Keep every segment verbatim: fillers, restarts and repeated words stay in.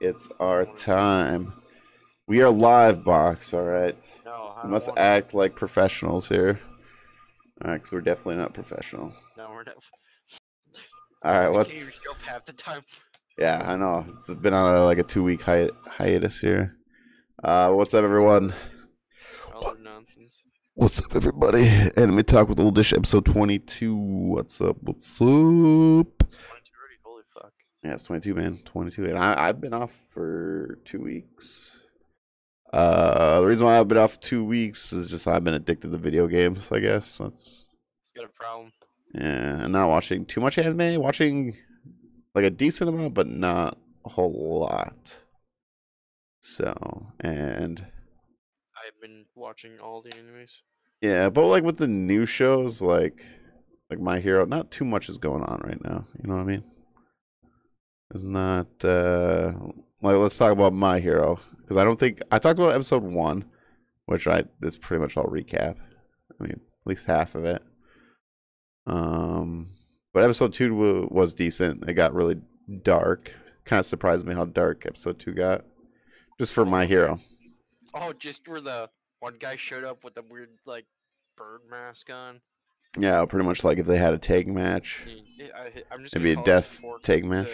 It's our time. We are live, Box, all right? No, we must act like professionals here. All right, because we're definitely not professional. No, we're not. All right, let's... I can't even half the time. Yeah, I know. It's been on a, like a two-week hi hiatus here. Uh, what's up, everyone? All the nonsense. What's up, everybody? Anime Talk with Old Dish, episode twenty-two. What's up? What's up? It's twenty-two already. Holy fuck. Yeah, it's twenty-two, man. twenty-two. And I, I've been off for two weeks. Uh, the reason why I've been off two weeks is just I've been addicted to video games, I guess. That's... It's got a problem. Yeah, I'm not watching too much anime. Watching, like, a decent amount, but not a whole lot. So, and... I've been watching all the animes. Yeah, but, like, with the new shows, like, like My Hero, not too much is going on right now. You know what I mean? It's not, uh... Like, let's talk about My Hero, because I don't think I talked about episode one, which I that's pretty much all recap. I mean, at least half of it. Um, but episode two w was decent. It got really dark. Kind of surprised me how dark episode two got, just for My Hero. Oh, just where the one guy showed up with the weird like bird mask on. Yeah, pretty much like if they had a tag match, I, I'm just it'd be a death tag match.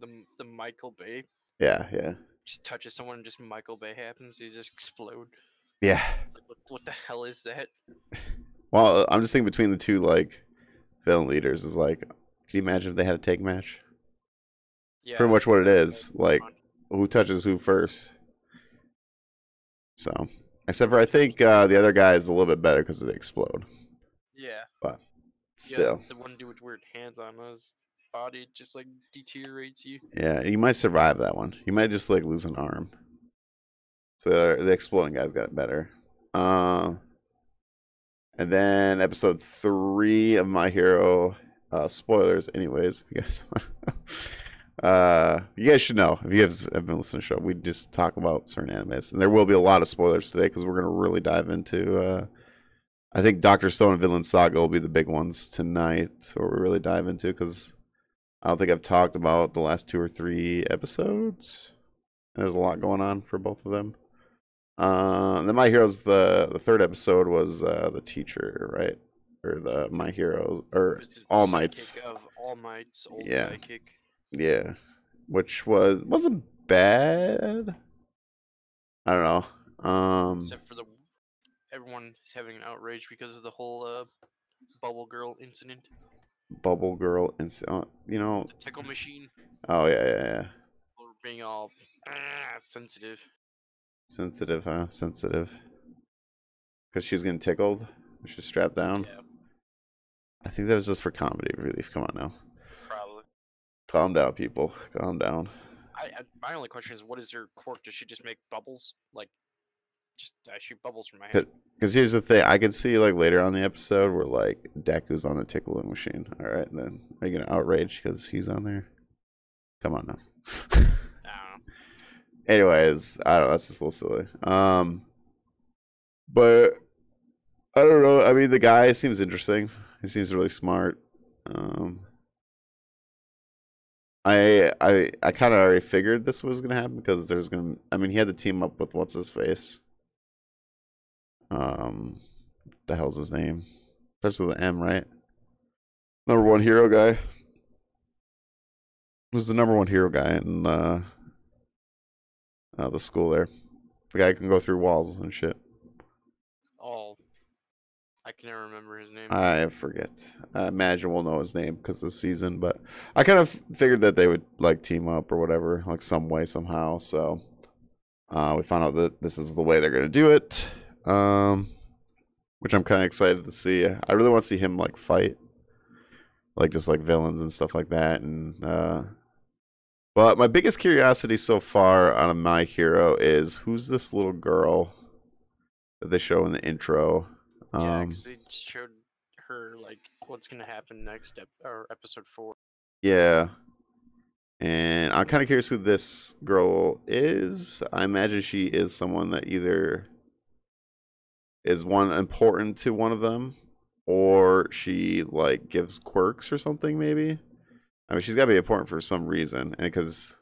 The, the the Michael Bay. Yeah, yeah. Just touches someone and just Michael Bay happens. You just explode. Yeah. It's like, what, what the hell is that? Well, I'm just thinking between the two, like, villain leaders is like, can you imagine if they had a tag match? Yeah. Pretty much what it is. Like, who touches who first? So, except for I think uh, the other guy is a little bit better because they explode. Yeah. But still. Yeah, the one dude with weird hands on us. Body just like deteriorates you. Yeah, you might survive that one. You might just like lose an arm. So the exploding guy's got it better. Uh, and then episode three of My Hero. Uh, spoilers, anyways. If you guys want, uh, you guys should know if you guys have been listening to the show. We just talk about certain animes, and there will be a lot of spoilers today because we're gonna really dive into. Uh, I think Doctor Stone and Vinland Saga will be the big ones tonight, where we really dive into because. I don't think I've talked about the last two or three episodes. There's a lot going on for both of them. Uh, then My Hero's the the third episode was uh, the teacher, right? Or the My Hero or All Might's. Of All Might's old yeah, psychic. Yeah, which was wasn't bad. I don't know. Um, Except for the everyone's having an outrage because of the whole uh, Bubble Girl incident. Bubble Girl and uh, you know the tickle machine. Oh yeah, yeah, yeah. We're being all ah, sensitive. Sensitive, huh? Sensitive. Because she was getting tickled. She's strapped down. Yeah. I think that was just for comedy relief. Come on now. Probably. Calm down, people. Calm down. I, I, my only question is, what is her quirk? Does she just make bubbles? Like, just I shoot bubbles from my hand. Because here's the thing, I can see like later on the episode where like Deku's on the tickling machine. All right, then are you gonna outrage because he's on there? Come on now. I don't know. Anyways, I don't know. That's just a little silly. Um, but I don't know. I mean, the guy seems interesting. He seems really smart. Um, I I I kind of already figured this was gonna happen because there's gonna. I mean, he had to team up with what's his face. Um, the hell's his name? Starts with the M, right? Number one hero guy. Who's the number one hero guy in uh, uh, the school there? The guy can go through walls and shit. Oh, I can never remember his name. I forget. I imagine we'll know his name because of the season, but I kind of figured that they would like team up or whatever, like some way somehow. So uh, we found out that this is the way they're gonna do it. Um, which I'm kind of excited to see. I really want to see him like fight, like just like villains and stuff like that. And uh, but my biggest curiosity so far out of My Hero is who's this little girl that they show in the intro. Um, yeah, because they showed her like what's gonna happen next ep or episode four. Yeah, and I'm kind of curious who this girl is. I imagine she is someone that either. Is one important to one of them, or she like gives quirks or something? Maybe. I mean, she's got to be important for some reason, and because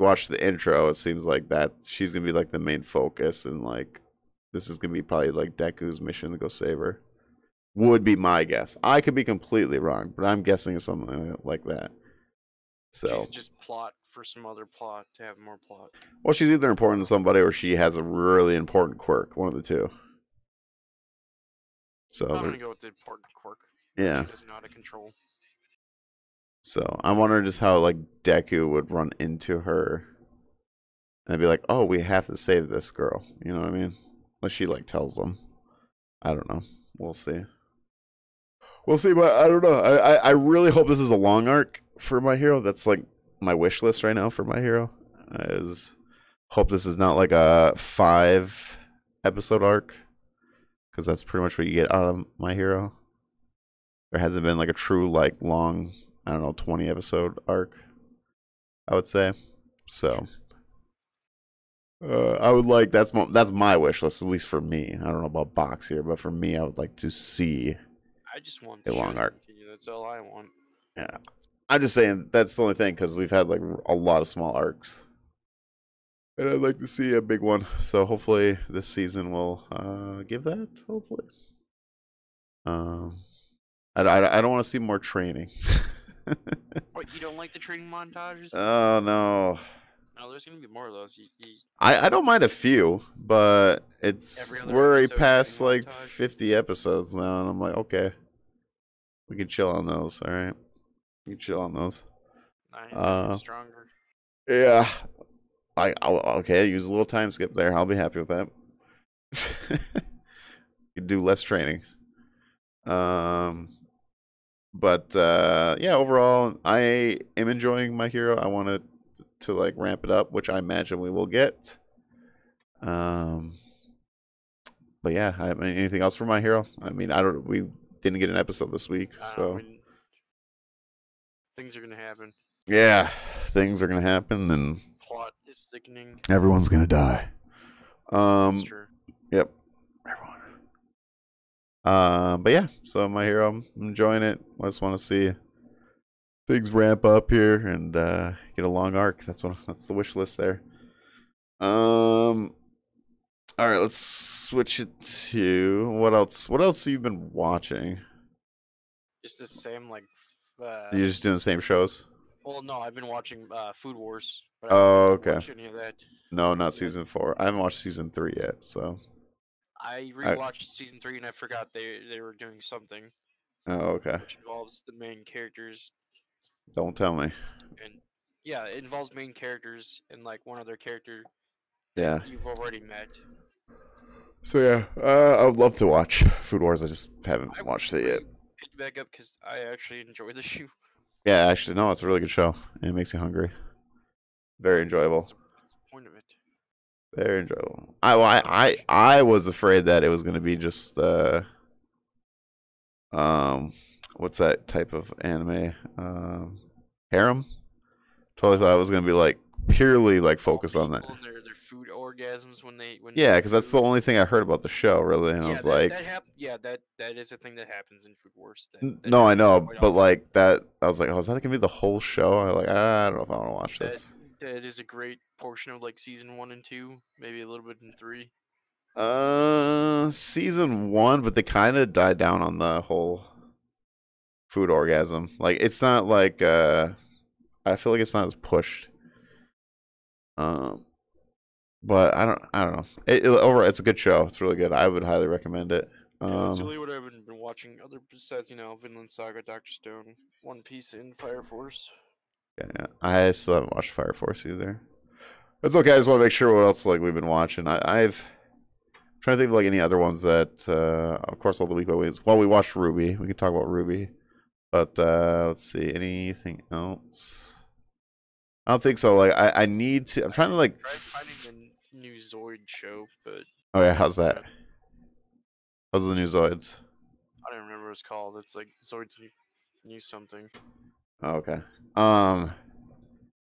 watch the intro, it seems like that she's gonna be like the main focus, and like this is gonna be probably like Deku's mission to go save her. Would be my guess. I could be completely wrong, but I'm guessing something like that. So she's just plot for some other plot to have more plot. Well, she's either important to somebody or she has a really important quirk. One of the two. So I'm gonna go with the important quirk. Yeah. She doesn't know how to control. So I wonder just how like Deku would run into her and I'd be like, oh, we have to save this girl. You know what I mean? Unless she like tells them. I don't know. We'll see. We'll see, but I don't know. I, I, I really hope this is a long arc for My Hero. That's like my wish list right now for My Hero. I just hope this is not like a five episode arc, because that's pretty much what you get out of My Hero. There hasn't been like a true like long, I don't know, twenty episode arc, I would say. So uh, I would like, that's my, that's my wish list, at least for me. I don't know about Box here, but for me, I would like to see I just want a long arc. Continue. That's all I want. Yeah, I'm just saying that's the only thing, because we've had like a lot of small arcs, and I'd like to see a big one. So hopefully this season will uh, give that. Hopefully, um, I I, I don't want to see more training. What, you don't like the training montages? Oh no. No, there's gonna be more of those. You, you, I I don't mind a few, but it's we're past like montage. fifty episodes now, and I'm like, okay, we can chill on those. All right, we can chill on those. Nice, uh, stronger. Yeah, I I'll, okay. Use a little time skip there. I'll be happy with that. You do less training. Um, but uh, yeah, overall, I am enjoying My Hero. I want to. to like ramp it up, which I imagine we will get. Um, but yeah, I mean, anything else for My Hero? I mean, I don't, we didn't get an episode this week, uh, so. I mean, things are going to happen. Yeah, things are going to happen, and plot is thickening. Everyone's going to die. Um, That's true. Yep. Everyone. Uh, but yeah, so My Hero, I'm enjoying it. I just want to see things ramp up here and uh, get a long arc. That's what, that's the wish list there. Um, all right, let's switch it to what else? What else have you been watching? Just the same, like. Uh, You're just doing the same shows. Well, no, I've been watching uh, Food Wars. But oh, okay. Watch any of that. No, not season four. I haven't watched season three yet, so. I rewatched I... season three and I forgot they they were doing something. Oh, okay. Which involves the main characters. Don't tell me. And yeah, it involves main characters and like one other character. Yeah. You've already met. So yeah, uh, I would love to watch Food Wars. I just haven't I watched it yet. Pick back up because I actually enjoy the show. Yeah, actually, no, it's a really good show. And it makes you hungry. Very enjoyable. That's, that's the point of it. Very enjoyable. I I I, I was afraid that it was going to be just uh, um. what's that type of anime? Um, harem? Totally thought I was going to be like purely like focused on that. Their, their food orgasms when they, when yeah, because that's the only thing I heard about the show, really. And yeah, I was that, like, that hap yeah, that that is a thing that happens in Food Wars. That, that no, I know, but often. like that, I was like, oh, is that going to be the whole show? I like, I don't know if I want to watch that, this. That is a great portion of like season one and two, maybe a little bit in three. Uh, season one, but they kind of died down on the whole food orgasm. Like, it's not like uh I feel like it's not as pushed. Um but I don't I don't know. It, it overall it's a good show. It's really good. I would highly recommend it. Um yeah, that's really what I've been, been watching other besides, you know, Vinland Saga, Doctor Stone, One Piece and Fire Force. Yeah, yeah. I still haven't watched Fire Force either. That's okay, I just want to make sure what else like we've been watching. I, I've I'm trying to think of like any other ones that uh of course all the week while we watched Ruby. We can talk about Ruby. But uh, let's see, anything else? I don't think so. Like, I, I need to. I'm trying to like. Try finding the new Zoid show, but. Oh yeah, how's that? How's the new Zoids? I don't remember what it's called. It's like Zoids New something. Oh, okay. Um,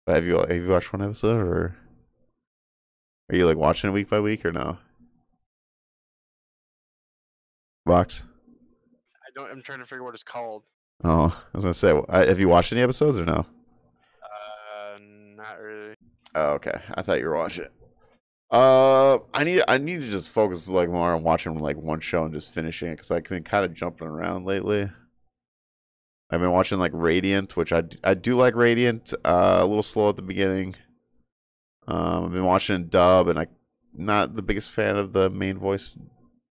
but have you have you watched one episode, or are you like watching it week by week, or no? Box. I don't. I'm trying to figure what it's called. Oh, I was gonna say, have you watched any episodes or no? Uh, not really. Oh, okay. I thought you were watching it. Uh, I need I need to just focus like more on watching like one show and just finishing it because I've been kind of jumping around lately. I've been watching like Radiant, which I, I do like Radiant. Uh, a little slow at the beginning. Um, I've been watching dub, and I'm not the biggest fan of the main voice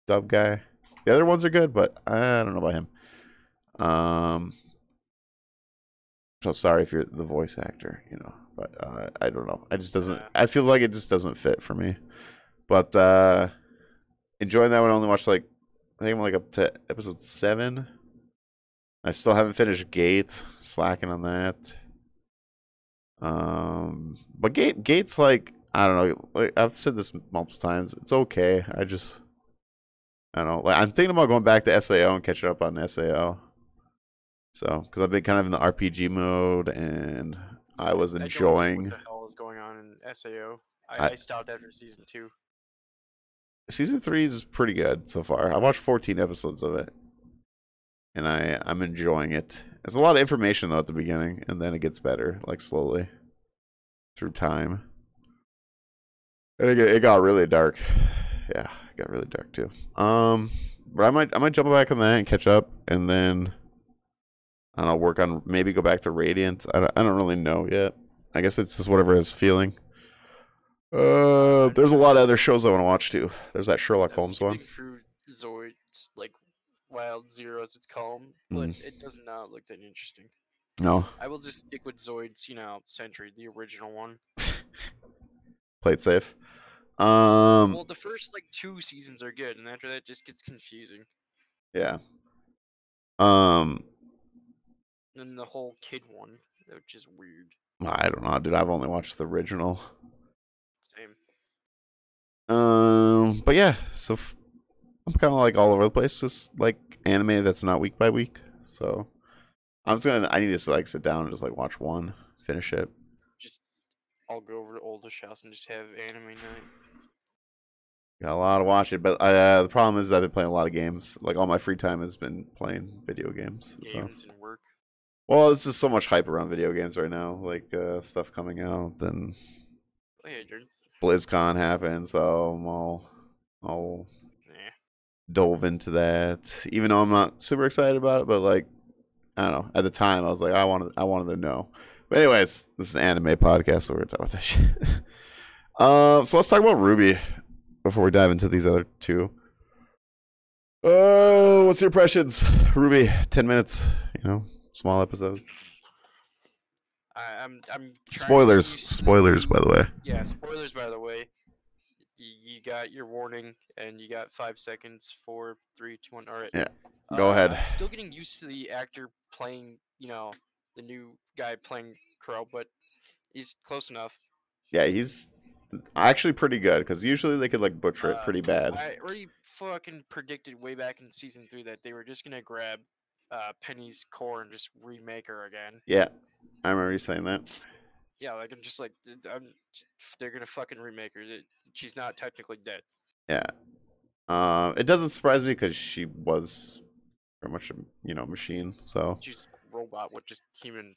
dub guy. The other ones are good, but I don't know about him. Um, so sorry if you're the voice actor, you know. But uh, I don't know. I just doesn't. I feel like it just doesn't fit for me. But uh, enjoying that one. I only watched like I think I'm like up to episode seven. I still haven't finished Gate. Slacking on that. Um, but Gate Gate's like I don't know. Like I've said this multiple times. It's okay. I just I don't know. Like I'm thinking about going back to S A O and catching up on S A O. So because I've been kind of in the R P G mode and. I was enjoying. I don't know what the hell is going on in S A O? I, I, I stopped after season two. Season three is pretty good so far. I watched fourteen episodes of it, and I I'm enjoying it. There's a lot of information though at the beginning, and then it gets better like slowly through time. It it got really dark. Yeah, it got really dark too. Um, but I might I might jump back on that and catch up, and then. And I'll work on maybe go back to Radiant. I don't, I don't really know yet. I guess it's just whatever is feeling. Uh, there's a lot of other shows I want to watch too. There's that Sherlock Holmes one. Through Zoids, like Wild Zero as it's called, but mm. it does not look that interesting. No. I will just stick with Zoids, you know, Sentry, the original one. Play it safe. Um. Well, the first like two seasons are good, and after that, it just gets confusing. Yeah. Um. And the whole kid one, which is weird. I don't know, dude. I've only watched the original. Same. Um, but yeah, so f I'm kind of like all over the place, just like anime that's not week by week. So I'm just gonna, I need to like sit down and just like watch one, finish it. Just, I'll go over to Oldish House and just have anime night. Got a lot to watch it, but uh, the problem is I've been playing a lot of games. Like all my free time has been playing video games. Games so. And work. Well, this is so much hype around video games right now, like uh, stuff coming out and oh, yeah, BlizzCon happened, so I'm all, all yeah. dove into that. Even though I'm not super excited about it, but like I don't know. At the time, I was like, I wanted, I wanted to know. But anyways, this is an anime podcast, so we're talking about that shit. uh, so let's talk about RWBY before we dive into these other two. Oh, what's your impressions, RWBY? Ten minutes, you know. Small episodes. I, I'm. I'm. Spoilers. To... Spoilers, by the way. Yeah, spoilers, by the way. You, you got your warning, and you got five seconds. Four, three, two, one. All right. Yeah. Uh, Go ahead. I'm still getting used to the actor playing. You know, the new guy playing Crow, but he's close enough. Yeah, he's actually pretty good because usually they could like butcher it pretty uh, bad. I already fucking predicted way back in season three that they were just gonna grab. Uh, Penny's core and just remake her again. Yeah, I remember you saying that. Yeah, like I'm just like I'm. Just, they're gonna fucking remake her. She's not technically dead. Yeah. Um, uh, it doesn't surprise me because she was pretty much a you know machine. So she's a robot with just human,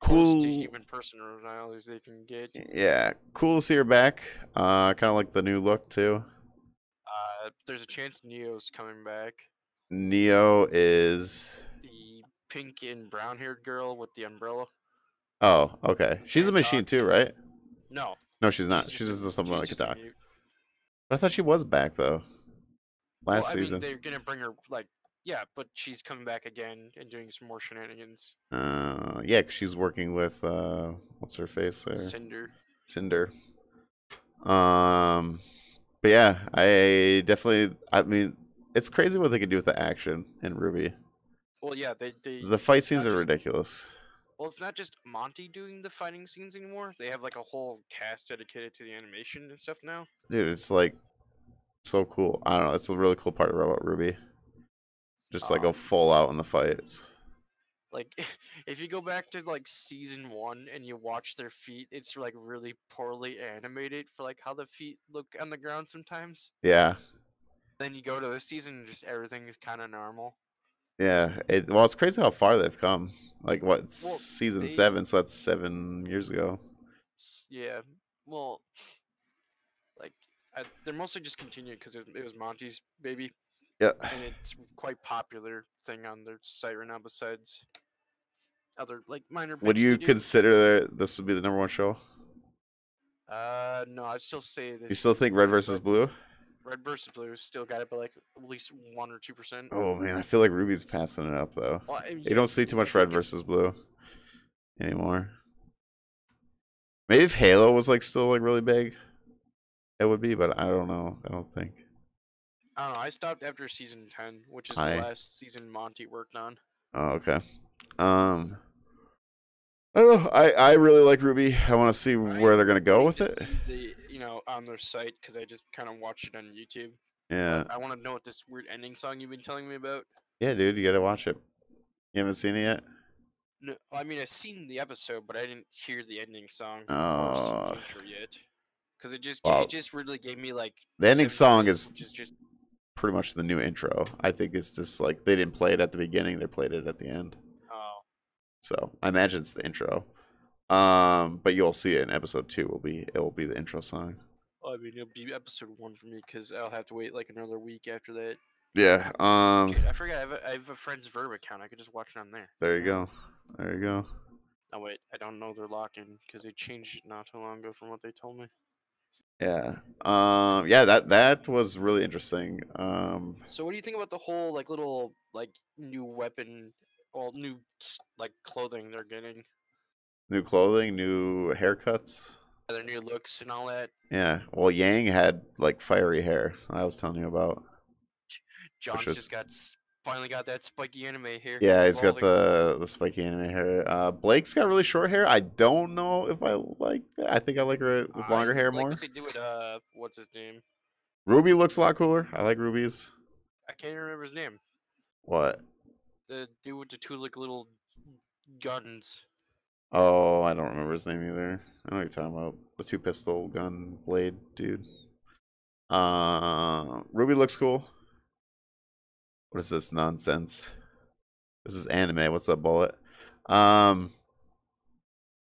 cool close to human personalities they can get. Yeah, cool to see her back. Uh, kind of like the new look too. Uh, there's a chance Neo's coming back. Neo is the pink and brown haired girl with the umbrella. Oh, okay. She's a machine too, right? No. No, she's not. She's, she's just, just something she's like just a dog. I thought she was back though. Last well, I season. Mean, they're gonna bring her like yeah, but she's coming back again and doing some more shenanigans. Uh yeah, cause she's working with uh what's her face there? Cinder. Cinder. Um but yeah, I definitely I mean it's crazy what they can do with the action in RWBY. Well, yeah, they, they the fight scenes are just, ridiculous. Well, it's not just Monty doing the fighting scenes anymore. They have like a whole cast dedicated to the animation and stuff now. Dude, it's like so cool. I don't know. It's a really cool part about RWBY. Just like um, go full out in the fights. Like, if you go back to like season one and you watch their feet, it's like really poorly animated for like how the feet look on the ground sometimes. Yeah. Then you go to this season and just everything is kind of normal. Yeah. It, well, it's crazy how far they've come. Like, what, well, season they, seven, so that's seven years ago. Yeah. well, like I, they're mostly just continued because it, it was Monty's baby. Yeah, and it's quite popular thing on their site right now. Besides other like minor. Would you consider that this would be the number one show? Uh, no, I'd still say this. You still think Red versus Blue? Red versus Blue still got it by like at least one or two percent. Oh man, I feel like Ruby's passing it up though. Well, I mean, you don't see too much Red versus Blue anymore. Maybe if Halo was like still like really big, it would be. But I don't know. I don't think. I don't know. I stopped after season ten, which is I... the last season Monty worked on. Oh okay. Um. I don't know. I, I really like RWBY. I want to see where they're going to go with it. The, you know, on their site, because I just kind of watched it on YouTube. Yeah. I want to know what this weird ending song you've been telling me about. Yeah, dude. You got to watch it. You haven't seen it yet? No. I mean, I've seen the episode, but I didn't hear the ending song. Oh. Yet. Because it just well, it just really gave me, like... The ending song is just, just pretty much the new intro. I think it's just, like, they didn't play it at the beginning. They played it at the end. So I imagine it's the intro, um, but you'll see it in episode two. Will be it will be the intro song. Well, I mean, it'll be episode one for me because I'll have to wait like another week after that. Yeah. Um. I forgot I have a, I have a friend's Verb account. I could just watch it on there. There you go. There you go. Oh wait, I don't know their lock-in because they changed it not too long ago from what they told me. Yeah. Um. Yeah. That that was really interesting. Um. So what do you think about the whole like little like new weapon? Well, new like clothing they're getting. New clothing, new haircuts. Other new looks and all that. Yeah. Well, Yang had like fiery hair. I was telling you about. John just was... got finally got that spiky anime hair. Yeah, he's got the the spiky anime hair. Uh, Blake's got really short hair. I don't know if I like that. I think I like her with longer I hair like more. They do it. Uh, what's his name? RWBY looks a lot cooler. I like RWBY's. I can't remember his name. What? The dude with the two like little guns. Oh, I don't remember his name either. I know what you're talking about. The two pistol gun blade dude. Uh, RWBY looks cool. What is this nonsense? This is anime. What's up, Bullet? Um,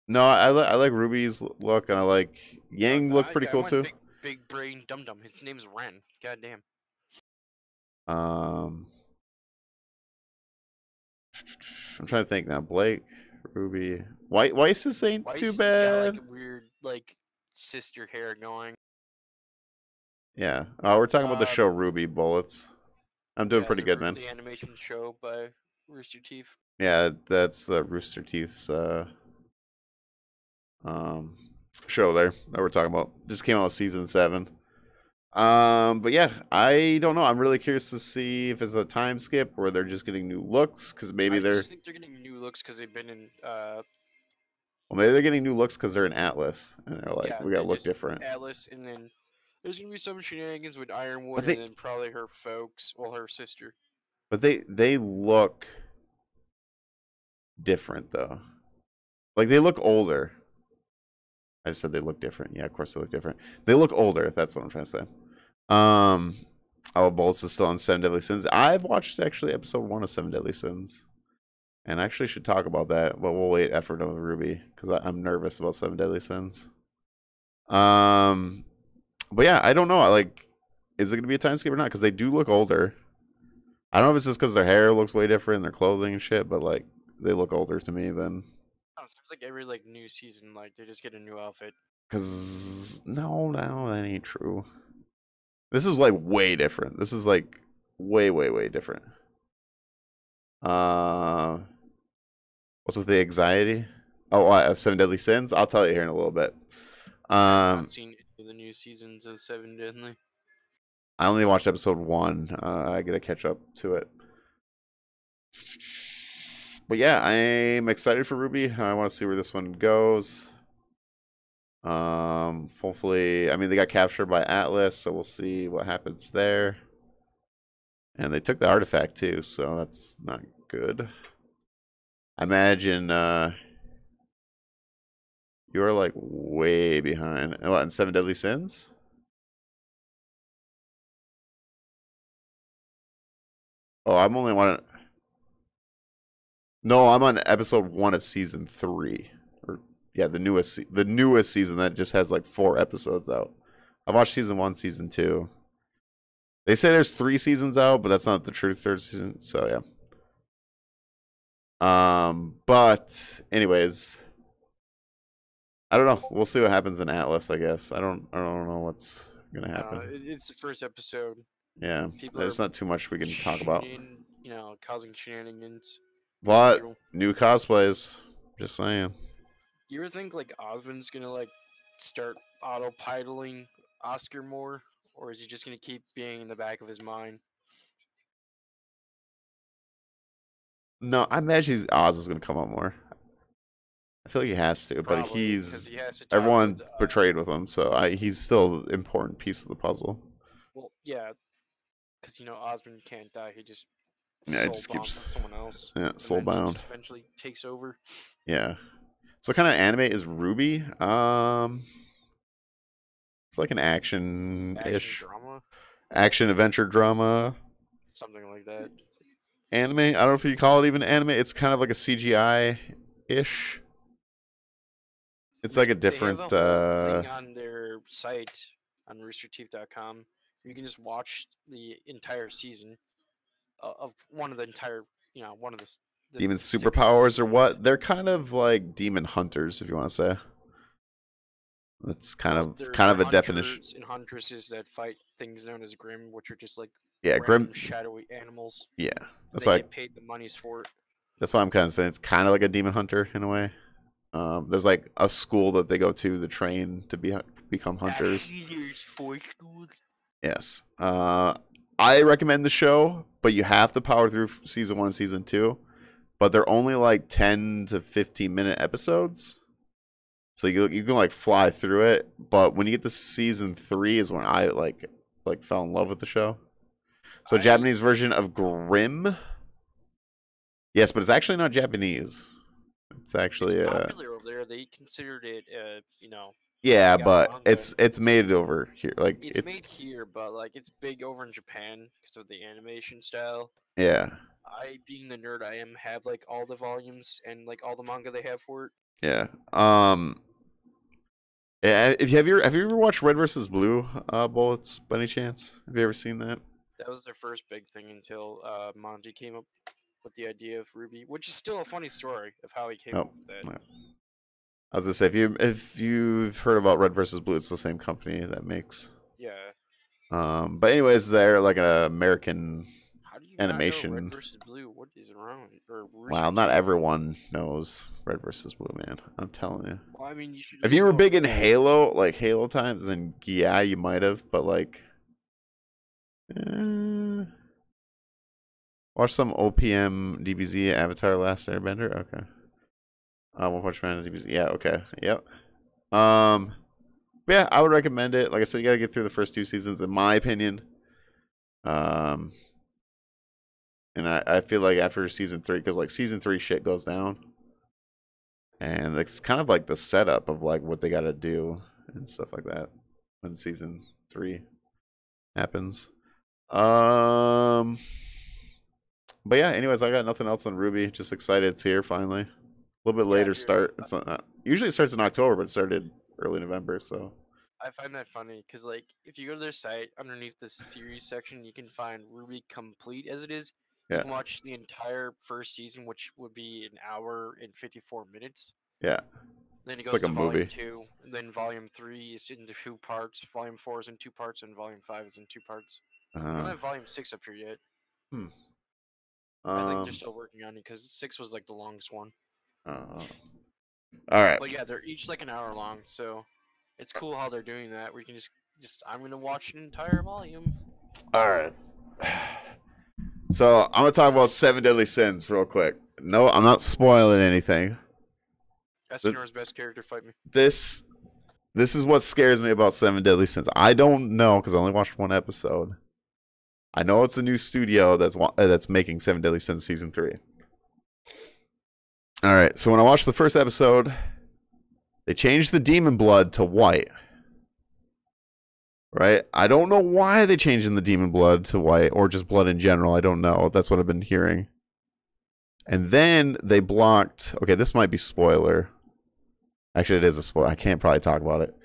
no, I like I like RWBY's look, and I like Yang uh, looks pretty I, cool I too. Big, big brain dum dum. His name's Ren. Goddamn. Um. I'm trying to think now. Blake, RWBY, White Weiss is ain't Weiss too bad. Got, like, weird, like sister hair going. Yeah. Oh, we're talking uh, about the show RWBY Bullets. I'm doing yeah, pretty good, man. The animation show by Rooster Teeth. Yeah, that's the uh, Rooster Teeth's uh, um show there that we're talking about. Just came out with season seven. Um, but yeah, I don't know. I'm really curious to see if it's a time skip or they're just getting new looks because maybe I they're. I just think they're getting new looks because they've been in. Uh... Well, maybe they're getting new looks because they're in Atlas and they're like, yeah, we gotta look different. Atlas, and then there's gonna be some shenanigans with Ironwood they... and then probably her folks, well, her sister. But they they look different though, like they look older. I said they look different. Yeah, of course they look different. They look older, if that's what I'm trying to say. Um, oh, Bolts is still on Seven Deadly Sins. I've watched, actually, episode one of Seven Deadly Sins. And I actually should talk about that, but we'll wait after another RWBY, because I'm nervous about Seven Deadly Sins. Um, but yeah, I don't know. I like, is it going to be a time skip or not? Because they do look older. I don't know if it's just because their hair looks way different and their clothing and shit, but like, they look older to me than... It seems like every like new season, like they just get a new outfit. Cause no, no, that ain't true. This is like way different. This is like way, way, way different. Uh, what's with the anxiety? Oh, I have Seven Deadly Sins. I'll tell you here in a little bit. Um, I haven't seen any of the new seasons of Seven Deadly. I only watched episode one. Uh, I gotta catch up to it. But yeah, I'm excited for RWBY. I want to see where this one goes. Um, hopefully, I mean, they got captured by Atlas, so we'll see what happens there. And they took the artifact too, so that's not good. I imagine uh, you're like way behind. Oh, and Seven Deadly Sins? Oh, I'm only one... No, I'm on episode one of season three. Or yeah, the newest the newest season that just has like four episodes out. I've watched season one, season two. They say there's three seasons out, but that's not the truth. Third season, so yeah. Um, but anyways, I don't know. We'll see what happens in Atlas, I guess. I don't. I don't know what's gonna happen. Uh, it's the first episode. Yeah, people there's not too much we can talk about. You know, causing shenanigans. What new cosplays? Just saying. You ever think like Ozpin's gonna like start autopiloting Oscar more, or is he just gonna keep being in the back of his mind? No, I imagine he's, Oz is gonna come up more. I feel like he has to, Probably, but he's he has to everyone with, uh, betrayed with him, so I, he's still an important piece of the puzzle. Well, yeah, because you know Ozpin can't die. He just yeah, soul it just keeps someone else. Yeah, soul bound. Just eventually takes over. Yeah. So what kind of anime is RWBY? Um, it's like an action-ish. Action drama? Action adventure drama. Something like that. Anime? I don't know if you call it even anime. It's kind of like a C G I-ish. It's like a different... They have a whole uh, thing on their site, on Rooster Teeth dot com. You can just watch the entire season of one of the entire, you know, one of the... Demon superpowers or what? They're kind of like demon hunters, if you want to say. It's kind of There's kind of a definition. And huntresses that fight things known as grim, which are just like yeah, grim shadowy animals. Yeah, that's why I paid the monies for it. That's why I'm kind of saying it's kind of like a demon hunter in a way. Um, there's like a school that they go to, the train to be become hunters. Yes, uh, I recommend the show, but you have to power through season one and season two. But they're only like ten to fifteen minute episodes. So you, you can like fly through it. But when you get to season three is when I like like fell in love with the show. So I... Japanese version of Grimm. Yes, but it's actually not Japanese. It's actually it's popular uh, over there. They considered it, uh, you know. Yeah, but it's it's made over here. Like it's, it's made here, but like it's big over in Japan because of the animation style. Yeah. I, being the nerd I am, have like all the volumes and like all the manga they have for it. Yeah. Um. Yeah. If you have your, have you ever watched Red versus Blue? Uh, bullets by any chance? Have you ever seen that? That was their first big thing until uh Monty came up with the idea of RWBY, which is still a funny story of how he came oh, up with that. Yeah. I was gonna say if you if you've heard about Red versus Blue, it's the same company that makes. Yeah. Um. But anyways, they're like an American. Animation. Red versus Blue. What is wrong? Or wow, not everyone knows Red versus Blue, man. I'm telling you. Well, I mean, you should if you were big in Halo, like Halo times, then yeah, you might have. But like, eh. Watch some O P M D B Z Avatar: Last Airbender. Okay. Uh, One Punch Man D B Z. Yeah. Okay. Yep. Um. Yeah, I would recommend it. Like I said, you gotta get through the first two seasons, in my opinion. Um. And I, I feel like after season three, because like season three shit goes down. And it's kind of like the setup of like what they got to do and stuff like that when season three happens. Um, But yeah, anyways, I got nothing else on RWBY. Just excited it's here finally. A little bit yeah, later start. It's not, not, usually it starts in October, but it started early November. So I find that funny because like if you go to their site underneath the series section, you can find RWBY complete as it is. Yeah. You can watch the entire first season, which would be an hour and fifty-four minutes. Yeah. Then it goes like to a volume movie. two, and then volume three is into two parts, volume four is in two parts, and volume five is in two parts. Uh, I don't have volume six up here yet. Hmm. I think um, they're still working on it because six was like the longest one. Uh, all right. But yeah, they're each like an hour long, so it's cool how they're doing that. Where you can just, just I'm gonna watch an entire volume. All right. So I'm gonna talk about Seven Deadly Sins real quick. No, I'm not spoiling anything. S N R's best character, fight me. This, this is what scares me about Seven Deadly Sins. I don't know because I only watched one episode. I know it's a new studio that's that's making Seven Deadly Sins season three. All right. So when I watched the first episode, they changed the demon blood to white. Right? I don't know why they changed in the demon blood to white or just blood in general. I don't know. That's what I've been hearing. And then they blocked... Okay, this might be spoiler. Actually, it is a spoiler. I can't probably talk about it.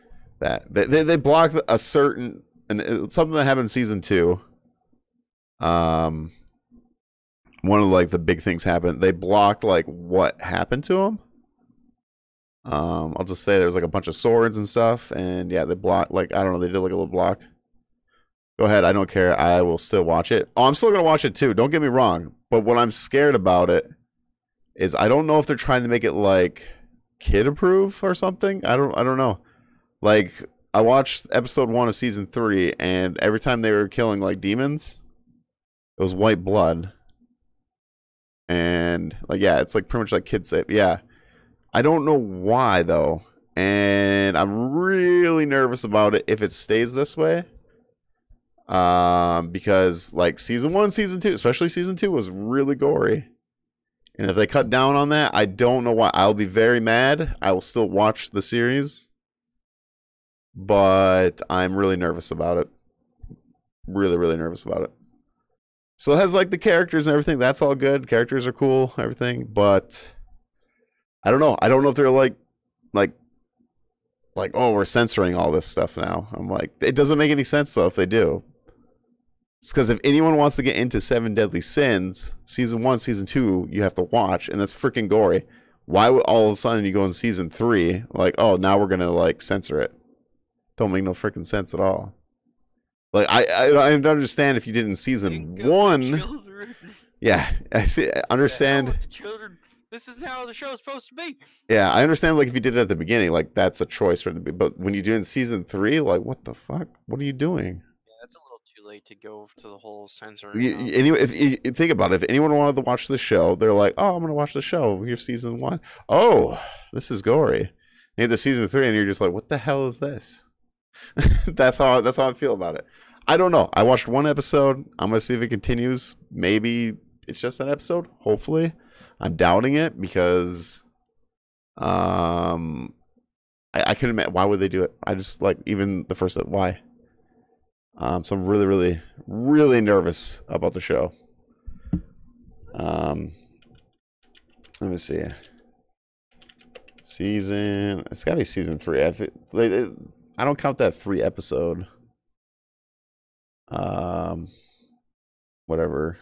That they they, they blocked a certain and it's something that happened in season two. Um, one of like the big things happened. They blocked like what happened to him. Um, I'll just say there's like a bunch of swords and stuff, and yeah, they blocked like I don't know. They did like a little block. Go ahead. I don't care. I will still watch it. Oh, I'm still going to watch it too. Don't get me wrong. But what I'm scared about it is I don't know if they're trying to make it like kid approve or something. I don't I don't know. Like I watched episode one of season three and every time they were killing like demons, it was white blood. And like yeah, it's like pretty much like kid safe. Yeah. I don't know why though. And I'm really nervous about it if it stays this way. Um, because like season one, season two, especially season two was really gory. And if they cut down on that, I don't know why. I'll be very mad. I will still watch the series, but I'm really nervous about it. Really, really nervous about it. So it has like the characters and everything. That's all good. Characters are cool, everything, but I don't know. I don't know if they're like, like, like, oh, we're censoring all this stuff now. I'm like, it doesn't make any sense though if they do. It's because if anyone wants to get into Seven Deadly Sins, season one, season two, you have to watch, and that's freaking gory. Why would all of a sudden you go in season three, like, oh, now we're gonna like censor it? Don't make no freaking sense at all. Like, I, I, I understand if you did in season one. Yeah, I see. I understand. This is how the show is supposed to be. Yeah, I understand. Like if you did it at the beginning, like that's a choice for it to be. But when you do in season three, like what the fuck? What are you doing? To go to the whole censor. Anyway, if, if, think about it. If anyone wanted to watch the show, they're like, "Oh, I'm gonna watch the show. Here's season one. Oh, this is gory." And you have the season three, and you're just like, "What the hell is this?" that's how that's how I feel about it. I don't know. I watched one episode. I'm gonna see if it continues. Maybe it's just an episode. Hopefully, I'm doubting it because, um, I, I couldn't imagine why would they do it. I just like even the first why. Um, so I'm really, really, really nervous about the show. Um, let me see. Season, it's gotta be season three. If it, it, I don't count that three episode. Um, whatever.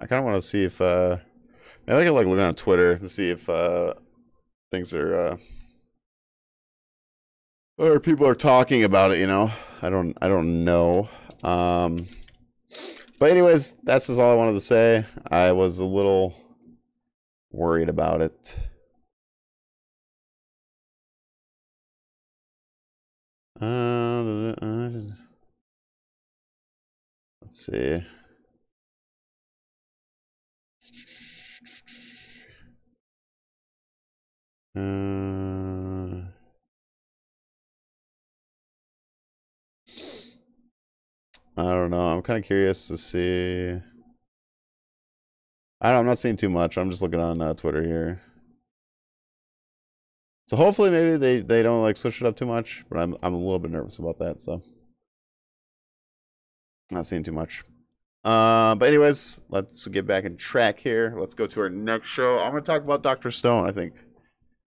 I kind of want to see if uh, maybe I can like look on Twitter to see if uh, things are. Uh, Or people are talking about it, you know. I don't, I don't know. Um, but anyways, that's just all I wanted to say. I was a little worried about it. Uh, let's see. Uh, I don't know. I'm kind of curious to see. I don't know. I'm not seeing too much. I'm just looking on uh, Twitter here. So hopefully maybe they, they don't like switch it up too much, but I'm, I'm a little bit nervous about that. So not seeing too much. Uh, but anyways, let's get back in track here. Let's go to our next show. I'm going to talk about Doctor Stone, I think,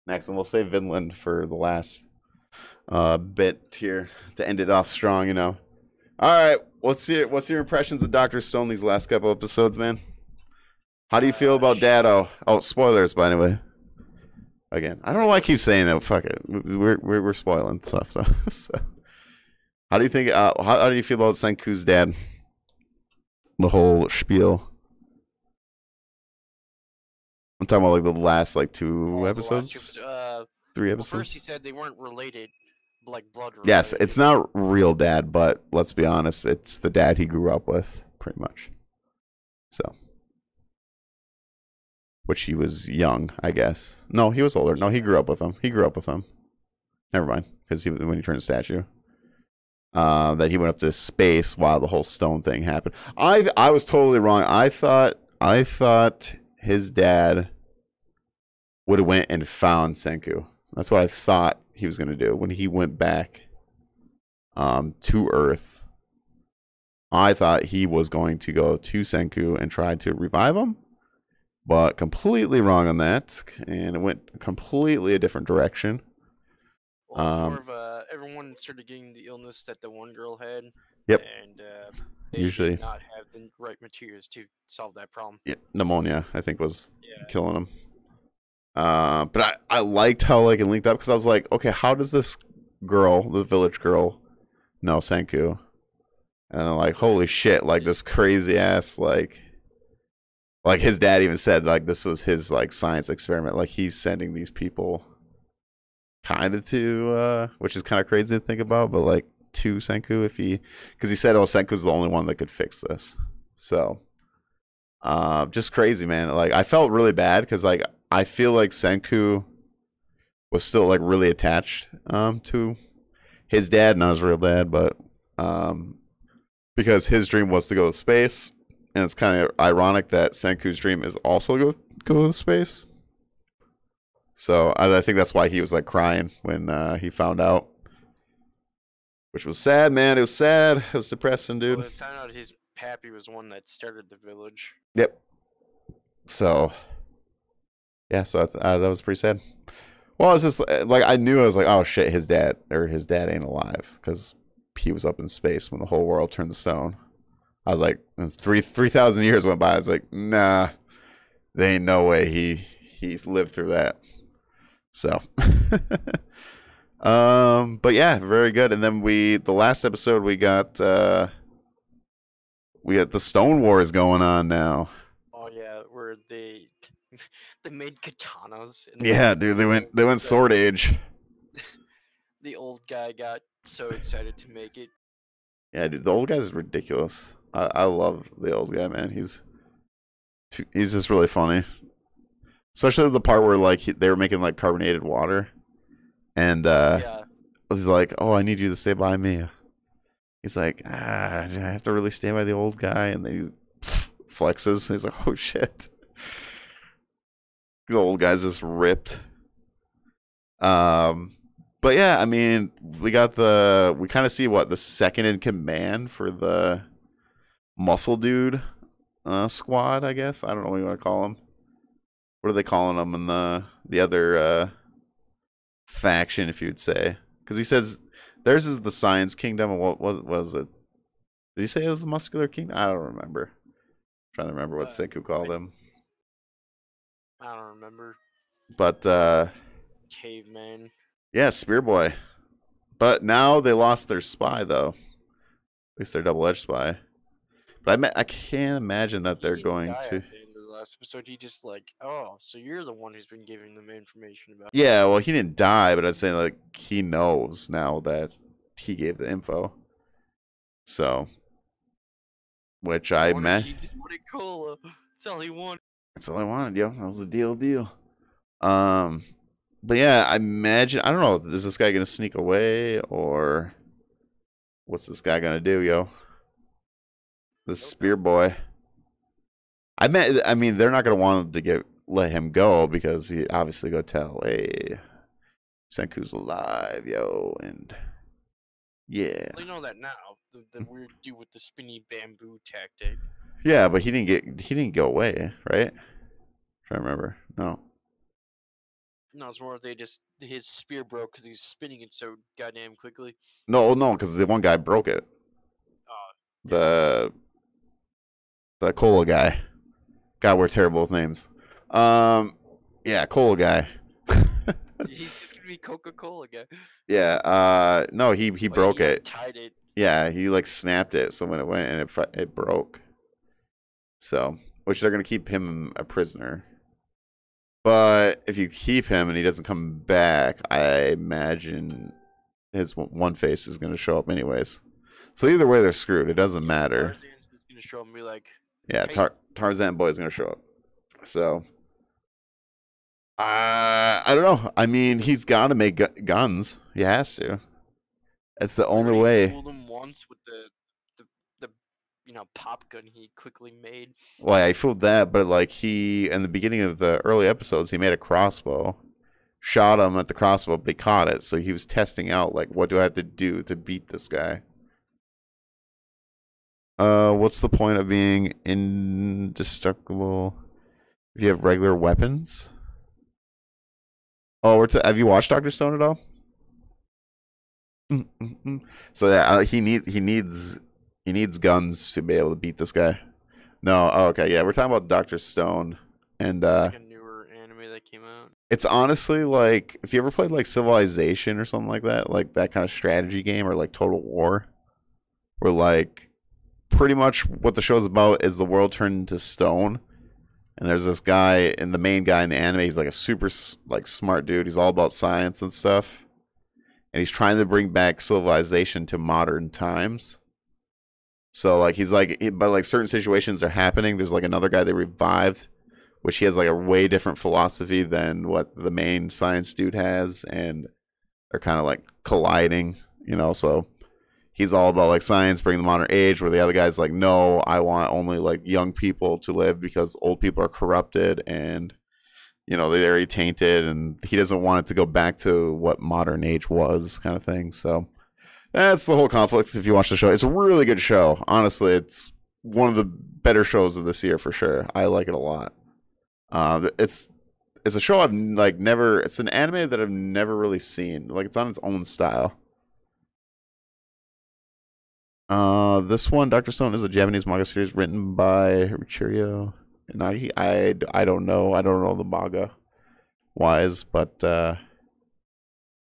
next. And we'll save Vinland for the last uh, bit here to end it off strong, you know. All right, what's your what's your impressions of Doctor Stone these last couple episodes, man? How do you feel about Dado? Oh, spoilers, by the way. Again, I don't know why I keep saying that. Fuck it, we're we're, we're spoiling stuff though. So, how do you think? Uh, how, how do you feel about Senku's dad? The whole spiel. I'm talking about like the last like two oh, episodes, two, uh, three episodes. Well, first, he said they weren't related. Like blood related. Yes, it's not real dad, but let's be honest, it's the dad he grew up with, pretty much. So, which he was young, I guess. No, he was older. No, he grew up with him. He grew up with him. Never mind, because he when he turned a statue, uh, that he went up to space while the whole stone thing happened. I I was totally wrong. I thought I thought his dad would have went and found Senku. That's what I thought he was going to do when he went back um, to Earth. I thought he was going to go to Senku and try to revive him but completely wrong on that, and it went completely a different direction. Well, um, more of a, everyone started getting the illness that the one girl had. Yep. And uh, they usually did not have the right materials to solve that problem. Yeah, pneumonia, I think, was yeah. killing them. Uh, but I, I liked how like it linked up, because I was like, okay, how does this girl, the village girl, know Senku? And I'm like, holy shit! Like this crazy ass like, like his dad even said like this was his like science experiment. Like he's sending these people, kind of to, uh, which is kind of crazy to think about, but like to Senku if he, because he said, oh, Senku's the only one that could fix this. So, uh, just crazy, man. Like I felt really bad because like. I feel like Senku was still like really attached um, to his dad, not his real dad, but um, because his dream was to go to space, and it's kind of ironic that Senku's dream is also go go to space. So I, I think that's why he was like crying when uh, he found out, which was sad, man. It was sad. It was depressing, dude. Well, I found out his pappy was the one that started the village. Yep. So. Yeah, so that's, uh, that was pretty sad. Well, it's just like I knew I was like, oh shit, his dad or his dad ain't alive because he was up in space when the whole world turned to stone. I was like, three three thousand years went by. I was like, nah, there ain't no way he he's lived through that. So, um, but yeah, very good. And then we the last episode we got uh, we got the Stone Wars going on now. Oh yeah, where they. They made katanas. And yeah, dude, they went they went sword age. The old guy got so excited to make it. Yeah, dude, the old guy's ridiculous. I, I love the old guy, man. He's too, he's just really funny, especially the part where like he, they were making like carbonated water, and uh, yeah. he's like, "Oh, I need you to stay by me." He's like, "Ah, I have to really stay by the old guy," and then he pff, flexes. He's like, "Oh shit." The old guy's just ripped. Um, but yeah, I mean, we got the we kind of see what the second in command for the muscle dude uh, squad, I guess. I don't know what you want to call him. What are they calling him in the the other uh, faction, if you'd say? Because he says theirs is the Science Kingdom, and what was was it? Did he say it was the Muscular Kingdom? I don't remember. I'm trying to remember what uh, Senku called I him. I don't remember. But, uh... Caveman. Yeah, Spear Boy. But now they lost their spy, though. At least their double-edged spy. But I, ma I can't imagine that they're going to... At the end of the last episode, he just like, oh, so you're the one who's been giving them information about... Yeah, well, he didn't die, but I'd say, like, he knows now that he gave the info. So. Which I... I wanted, he just wanted cola. That's all he wanted. That's all I wanted, yo. That was the deal, deal. Um, but yeah, I imagine. I don't know. Is this guy gonna sneak away, or what's this guy gonna do, yo? The Spear Boy. I mean, I mean, they're not gonna want him to get let him go because he obviously go tell, hey, Senku's alive, yo, and yeah. They know that now. The, the weird dude with the spinny bamboo tactic. Yeah, but he didn't get he didn't go away, right? I'm trying to remember. No. No, it's more they just his spear broke because he's spinning it so goddamn quickly. No, no, because the one guy broke it. Uh, the the Cola guy. God, we're terrible with names. Um, yeah, Cola guy. He's just gonna be Coca-Cola guy. Yeah. Uh, no, he he well, broke he it. Tied it. Yeah, he like snapped it. So when it went and it it broke. So, which they're going to keep him a prisoner. But if you keep him and he doesn't come back, I imagine his one face is going to show up anyways. So either way, they're screwed. It doesn't matter. Tarzan's going to show up and be like... Yeah, tar Tarzan boy is going to show up. So, uh, I don't know. I mean, he's got to make gu guns. He has to. It's the only way. He fooled him once with the... You know, pop gun he quickly made. Well, yeah, I fooled that, but like he in the beginning of the early episodes, he made a crossbow, shot him at the crossbow, but he caught it. So he was testing out like, what do I have to do to beat this guy? Uh, what's the point of being indestructible If you have regular weapons. Oh, we're to, have you watched Doctor Stone at all? Mm-hmm. So yeah, uh, he need he needs he needs guns to be able to beat this guy. No, oh, okay, yeah, we're talking about Doctor Stone, and uh, it's like a newer anime that came out. It's honestly like if you ever played like Civilization or something like that, like that kind of strategy game, or like Total War, where like pretty much what the show's about is the world turned into stone. And there's this guy, and the main guy in the anime, he's like a super like smart dude. He's all about science and stuff. And he's trying to bring back civilization to modern times. So like he's like, but like certain situations are happening. There's like another guy they revived, which he has like a way different philosophy than what the main science dude has. And they're kind of like colliding, you know, so... He's all about like science, bringing the modern age, where the other guy's like, no, I want only like young people to live because old people are corrupted and, you know, they're already tainted, and he doesn't want it to go back to what modern age was, kind of thing. So that's the whole conflict if you watch the show. It's a really good show. Honestly, it's one of the better shows of this year for sure. I like it a lot. Uh, it's it's a show I've like never, it's an anime that I've never really seen. Like it's on its own style. Uh, this one, Doctor Stone, is a Japanese manga series written by Ruchiro Inagi. I, I don't know. I don't know the manga wise, but uh,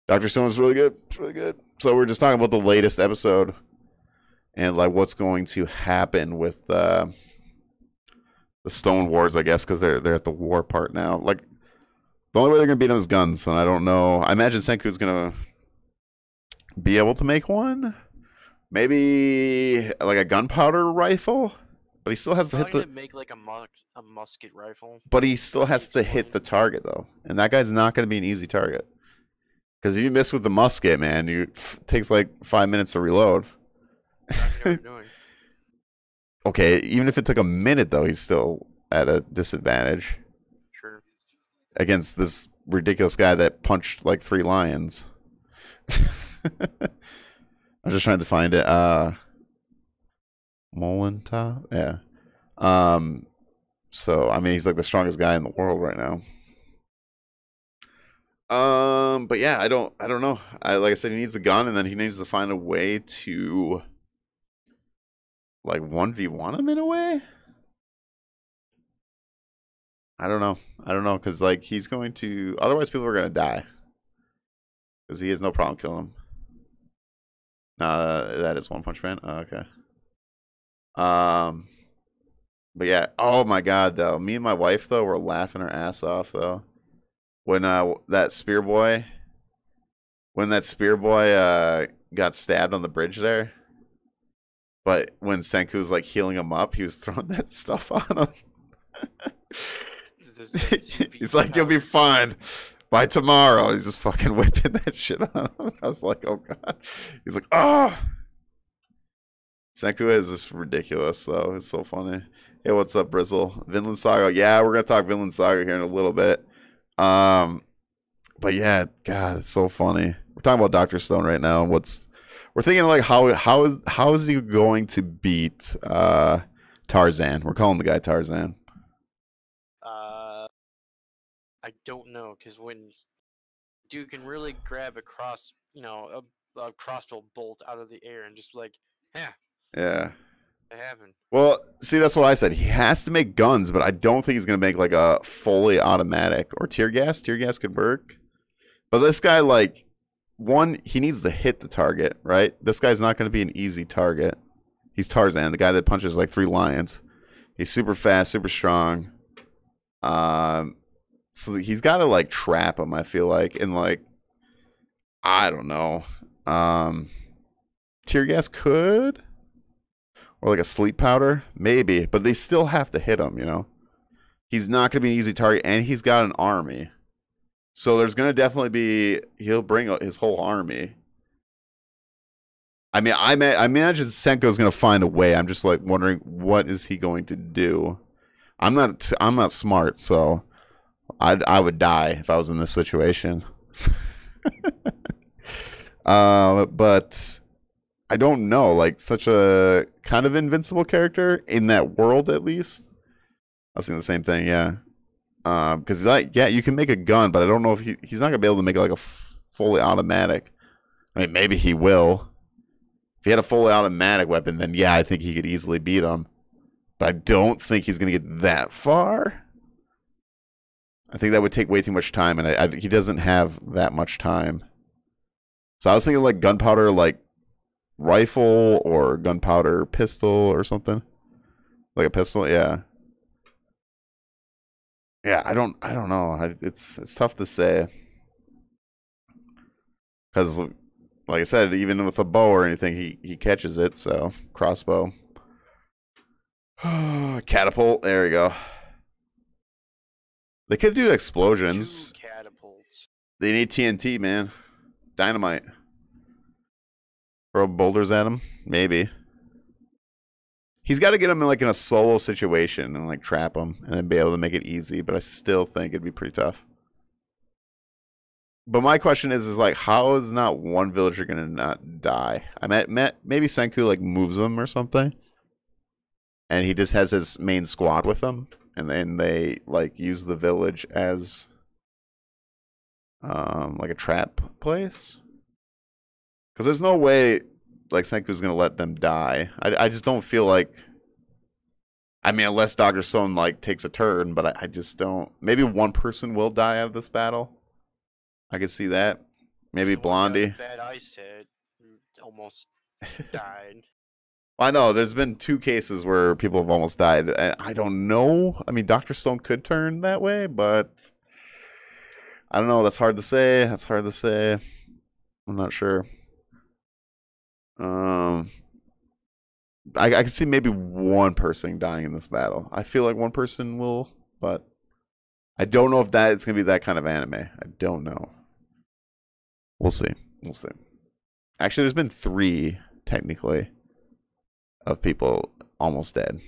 Doctor Stone is really good. It's really good. So we're just talking about the latest episode and like what's going to happen with uh, the Stone Wars, I guess, because they're they're at the war part now. Like the only way they're gonna beat them is guns, and I don't know. I imagine Senku's gonna be able to make one. Maybe like a gunpowder rifle, but he still has to hit the. Make like a, mu a musket rifle. But he still has to hit the target though, and that guy's not going to be an easy target. Because if you miss with the musket, man, you it takes like five minutes to reload. Okay, even if it took a minute though, he's still at a disadvantage. Sure. Against this ridiculous guy that punched like three lions. I'm just trying to find it. Uh, Molenta? Yeah. Um, so, I mean, he's like the strongest guy in the world right now. Um, but yeah, I don't, I don't know. I like I said, he needs a gun, and then he needs to find a way to, like, one v one him in a way. I don't know. I don't know because like he's going to. Otherwise, people are gonna die. Because he has no problem killing him. Uh, that is One Punch Man. Oh, okay. Um, but yeah. Oh my God, though. Me and my wife though were laughing our ass off though when uh that spear boy, when that spear boy uh got stabbed on the bridge there. But when Senku was like healing him up, he was throwing that stuff on him. He's like, "You'll be fine. By tomorrow," he's just fucking whipping that shit on him. I was like, oh, God. He's like, oh. Senku is just ridiculous, though. It's so funny. Hey, what's up, Brizzle? Vinland Saga. Yeah, we're going to talk Vinland Saga here in a little bit. Um, But, yeah, God, it's so funny. We're talking about Doctor Stone right now. What's We're thinking, like, how how is, how is he going to beat uh, Tarzan? We're calling the guy Tarzan. I don't know, because when dude can really grab a cross, you know, a, a crossbow bolt out of the air and just like, eh, yeah, it happened. Well, see, that's what I said. He has to make guns, but I don't think he's gonna make like a fully automatic or tear gas. Tear gas could work, but this guy, like, one, he needs to hit the target, right? This guy's not gonna be an easy target. He's Tarzan, the guy that punches like three lions. He's super fast, super strong. Um. So he's got to like trap him, I feel like, and like, I don't know, um, tear gas could, or like a sleep powder, maybe, but they still have to hit him, you know. He's not gonna be an easy target, and he's got an army, so there's gonna definitely be he'll bring his whole army. I mean, I may, I imagine Senko's gonna find a way. I'm just like wondering what is he going to do. I'm not, I'm not smart, so. I'd, I would die if I was in this situation. uh, but I don't know. Like, such a kind of invincible character in that world, at least. I was thinking the same thing, yeah. Because um, like, yeah, you can make a gun, but I don't know if he, he's not gonna be able to make like a f fully automatic. I mean, maybe he will. If he had a fully automatic weapon, then yeah, I think he could easily beat him. But I don't think he's gonna get that far. I think that would take way too much time, and I, I, he doesn't have that much time. So I was thinking like gunpowder, like rifle or gunpowder pistol or something, like a pistol. Yeah. Yeah, I don't, I don't know. I, it's it's tough to say, because, like I said, even with a bow or anything, he he catches it. So crossbow, catapult. There we go. They could do explosions. Two catapults. They need T N T, man. Dynamite. Throw boulders at him, maybe. He's got to get him in like in a solo situation and like trap him and then be able to make it easy. But I still think it'd be pretty tough. But my question is, is like, how is not one villager gonna not die? I mean, maybe Senku like moves him or something, and he just has his main squad with him, and then they like use the village as um like a trap place. Because there's no way like Senku's gonna let them die. I I just don't feel like. I mean, unless Doctor Stone like takes a turn, but I, I just don't. Maybe one person will die out of this battle. I could see that. Maybe Blondie. That I said almost died. I know. There's been two cases where people have almost died, and I don't know. I mean, Doctor Stone could turn that way, but I don't know. That's hard to say. That's hard to say. I'm not sure. Um, I I can see maybe one person dying in this battle. I feel like one person will, but I don't know if that it's gonna be that kind of anime. I don't know. We'll see. We'll see. Actually, there's been three technically of people almost dead.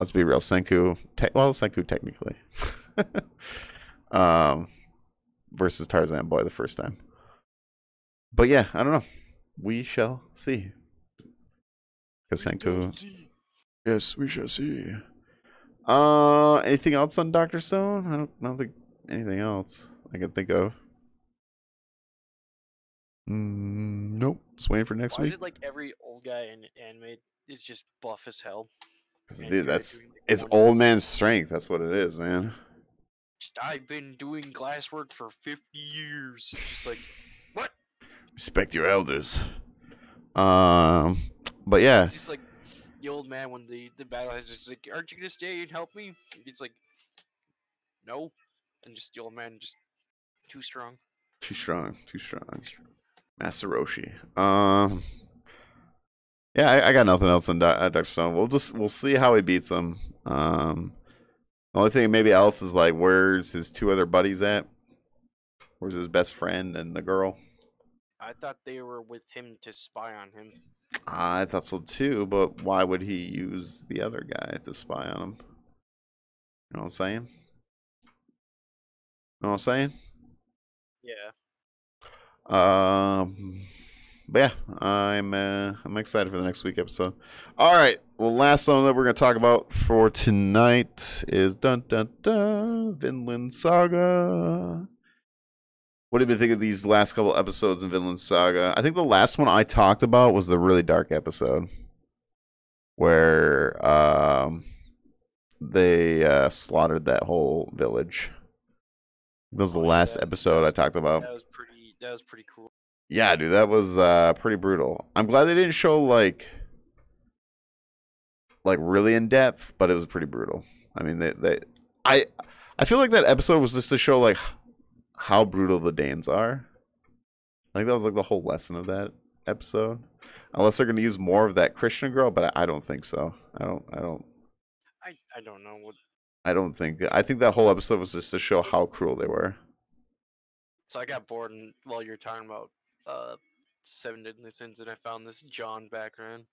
Let's be real. Senku, te well, Senku technically, um, versus Tarzan Boy the first time. But yeah, I don't know. We shall see. Senku. Yes, we shall see. Uh, anything else on Doctor Stone? I don't, I don't think anything else I can think of. Mm, nope. Just waiting for next Why week. Is it like every old guy in anime is just buff as hell? Dude, that's it's old man's strength. That's what it is, man. Just, I've been doing glasswork for fifty years. It's just like. Respect your elders. Um, but yeah. It's just like the old man when the, the battle has just like, aren't you going to stay and help me? It's like, no. And just the old man, just too strong. Too strong. Too strong. Master Roshi. Um, yeah, I, I got nothing else on Doctor Stone. We'll just, we'll see how he beats him. Um, the only thing maybe else is like, where's his two other buddies at? Where's his best friend and the girl? I thought they were with him to spy on him. I thought so too, but why would he use the other guy to spy on him? You know what I'm saying? You know what I'm saying? Yeah. Um, but yeah, I'm uh, I'm excited for the next week episode. All right, well, last one that we're gonna talk about for tonight is dun dun dun Vinland Saga. What did you think of these last couple episodes in Vinland Saga? I think the last one I talked about was the really dark episode where um, they uh, slaughtered that whole village. That was the last episode I talked about. That was pretty. That was pretty cool. Yeah, dude, that was uh, pretty brutal. I'm glad they didn't show like, like really in depth, but it was pretty brutal. I mean, they, they, I, I feel like that episode was just to show like. How brutal the Danes are. I think that was like the whole lesson of that episode. Unless they're going to use more of that Krishna girl, but I, I don't think so. I don't. I don't. I I don't know what. I don't think. I think that whole episode was just to show how cruel they were. So I got bored and while you're talking about uh, Seven Deadly Sins, and I found this John background.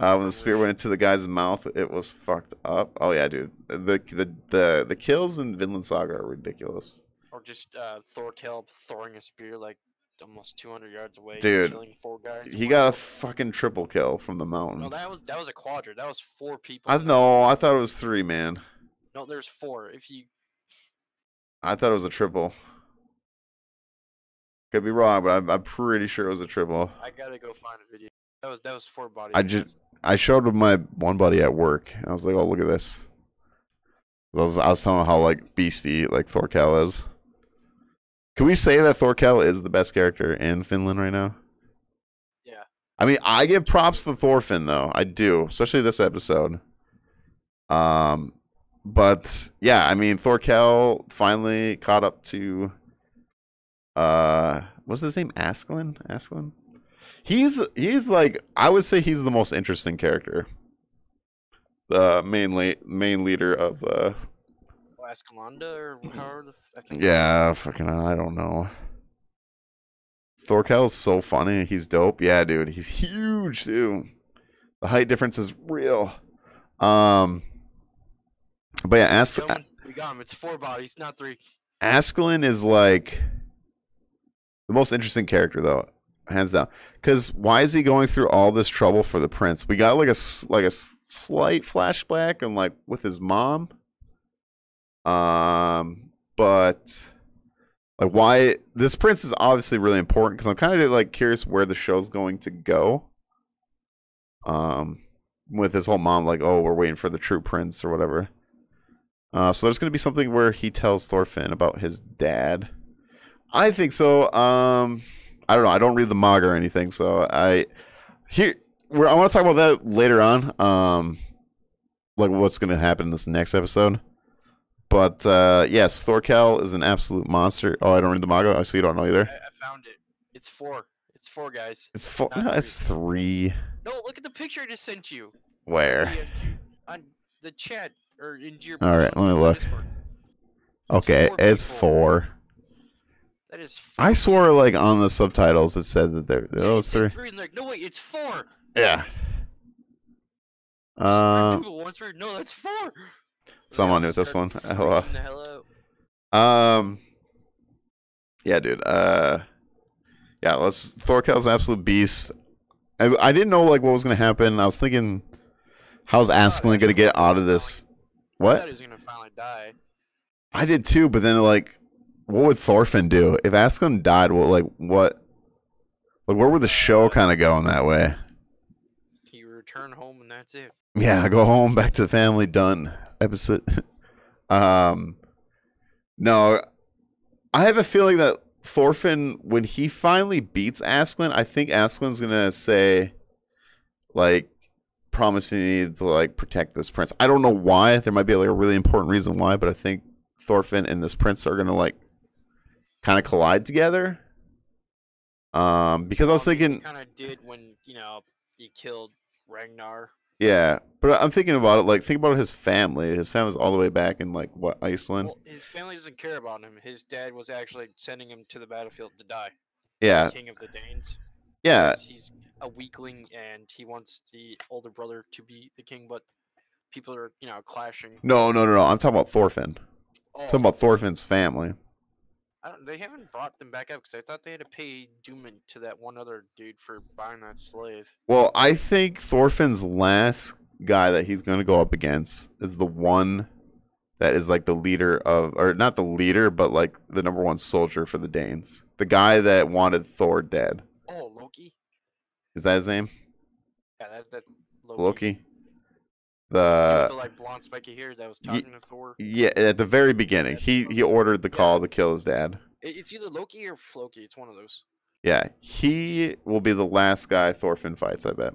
Uh, when the spear went into the guy's mouth, it was fucked up. Oh yeah, dude. The the the, the kills in Vinland Saga are ridiculous. Or just uh, Thorkell throwing a spear like almost two hundred yards away, dude. Killing four guys. He got a fucking triple kill from the mountain. No, that was that was a quadra. That was four people. I know. I thought it was three, man. No, there's four. If you, I thought it was a triple. Could be wrong, but I'm, I'm pretty sure it was a triple. I gotta go find a video. That was that was four body. I just I showed my one buddy at work, and I was like, "Oh, look at this." I was I was telling him how like beastie like Thorkell is. Can we say that Thorkell is the best character in Finland right now? Yeah. I mean, I give props to Thorfinn though. I do, especially this episode. Um, but yeah, I mean, Thorkell finally caught up to. Uh, what's his name? Askeladd? Askeladd? He's he's like I would say he's the most interesting character. The main la main leader of uh. Askeladd or however the fuck. Yeah, fucking I don't know. Thorkell's so funny. He's dope. Yeah, dude. He's huge too. The height difference is real. Um. But yeah, Ask. We got him. It's four bodies, not three. Askeladd is like. The most interesting character, though, hands down. Because why is he going through all this trouble for the prince? We got like a like a slight flashback and like with his mom. Um, but like why this prince is obviously really important because I'm kind of like curious where the show's going to go. Um, with his whole mom, like, oh, we're waiting for the true prince or whatever. Uh, so there's gonna be something where he tells Thorfinn about his dad. I think so. Um, I don't know. I don't read the manga or anything, so I here. We're, I want to talk about that later on. Um, like what's going to happen in this next episode. But uh, yes, Thorkell is an absolute monster. Oh, I don't read the manga. I see you don't know either. I, I found it. It's four. It's four guys. It's four. No, it's three. No, look at the picture I just sent you. Where? On the chat or in your. All right, let me look. Okay, it's four. That is I swore, like on the subtitles, it said that there yeah, those three. three and like, no wait, it's four. Yeah. Uh, once we're, no, that's four. Someone knew this one. Hello. Hello. Um. Yeah, dude. Uh. Yeah, let's. Thorkell's an absolute beast. I I didn't know like what was gonna happen. I was thinking, how's Askeladd gonna get out of this? What? I thought he was gonna finally die. I did too, but then like. What would Thorfinn do if Askeladd died? Well, like what? Like where would the show kind of go in that way? He returned home and that's it. Yeah, go home, back to family, done. Episode. um, no, I have a feeling that Thorfinn, when he finally beats Askeladd, I think Askeladd's gonna say, like, promising me to like protect this prince. I don't know why. There might be like a really important reason why, but I think Thorfinn and this prince are gonna like. Kind of collide together, um. Because I was thinking, kind of did when you know he killed Ragnar. Yeah, but I'm thinking about it. Like, think about his family. His family's all the way back in like what Iceland. Well, his family doesn't care about him. His dad was actually sending him to the battlefield to die. Yeah, king of the Danes. Yeah, he's a weakling and he wants the older brother to be the king, but people are you know clashing. No, no, no, no. I'm talking about Thorfinn. Oh. I'm talking about Thorfinn's family. I don't, they haven't brought them back up because I thought they had to pay Duman to that one other dude for buying that slave. Well, I think Thorfinn's last guy that he's going to go up against is the one that is like the leader of, or not the leader, but like the number one soldier for the Danes. The guy that wanted Thor dead. Oh, Loki? Is that his name? Yeah, that, that Loki. Loki. The, the like blonde spiky hair that was talking to Thor. Yeah, at the very beginning, he he ordered the call yeah. to kill his dad. It's either Loki or Floki. It's one of those. Yeah, he will be the last guy Thorfinn fights. I bet.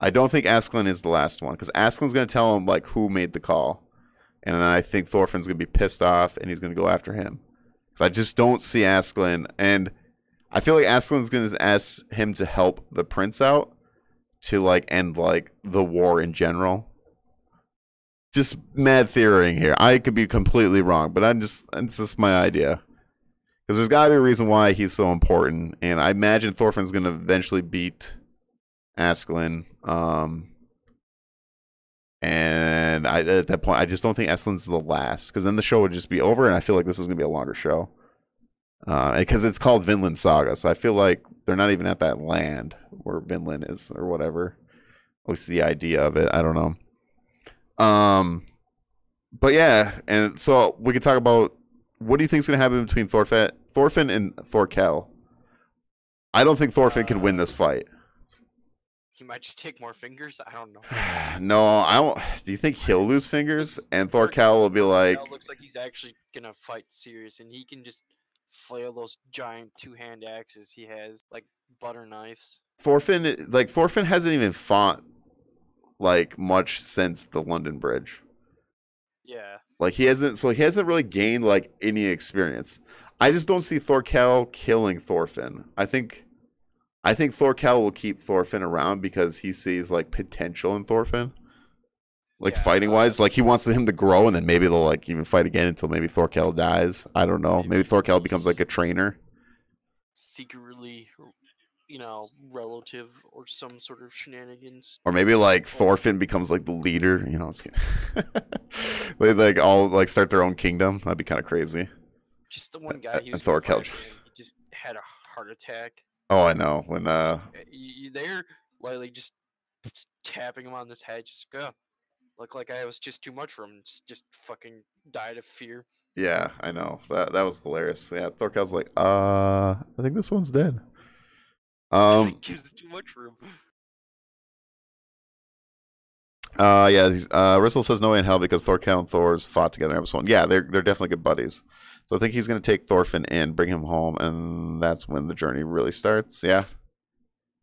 I don't think Askeladd is the last one because Askeladd's gonna tell him like who made the call, and then I think Thorfinn's gonna be pissed off and he's gonna go after him. Because I just don't see Askeladd, and I feel like Askeladd's gonna ask him to help the prince out. To like end like the war in general. Just mad theorying here. I could be completely wrong, but I'm just it's just my idea. Because there's gotta be a reason why he's so important, and I imagine Thorfinn's gonna eventually beat Askeladd. Um, and I at that point I just don't think Askeladd's the last, because then the show would just be over, and I feel like this is gonna be a longer show. Uh, because it's called Vinland Saga, so I feel like they're not even at that land where Vinland is or whatever. At least the idea of it, I don't know. Um, But yeah, and so we could talk about what do you think is going to happen between Thorfinn, Thorfinn and Thorkell. I don't think Thorfinn uh, can win this fight. He might just take more fingers. I don't know. No, I don't. Do you think he'll lose fingers? And Thorkell will be like. Thorkell looks like he's actually gonna fight serious, and he can just flail those giant two-hand axes he has, like butter knives. Thorfinn, like Thorfinn, hasn't even fought like much since the London Bridge. Yeah. Like he hasn't, so he hasn't really gained like any experience. I just don't see Thorkell killing Thorfinn. I think, I think Thorkell will keep Thorfinn around because he sees like potential in Thorfinn, like yeah, fighting wise. Uh, like he wants him to grow, and then maybe they'll like even fight again until maybe Thorkell dies. I don't know. Maybe Thorkell becomes like a trainer, secretly, you know, relative or some sort of shenanigans. Or maybe like Thorfinn becomes like the leader. You know, they like all like start their own kingdom. That'd be kind of crazy. Just the one guy, he, was Thorkell. He just had a heart attack. Oh, I know. When uh, they're lightly just tapping him on this head, just go. Look like I was just too much for him. Just fucking died of fear. Yeah, I know. That that was hilarious. Yeah, Thorkell's like, uh, I think this one's dead. Um, gives too much room. Uh, yeah. Uh, Ristle says no way in hell because Thorkell and Thor's fought together in episode one. Yeah, they're they're definitely good buddies. So I think he's going to take Thorfinn in, bring him home, and that's when the journey really starts. Yeah,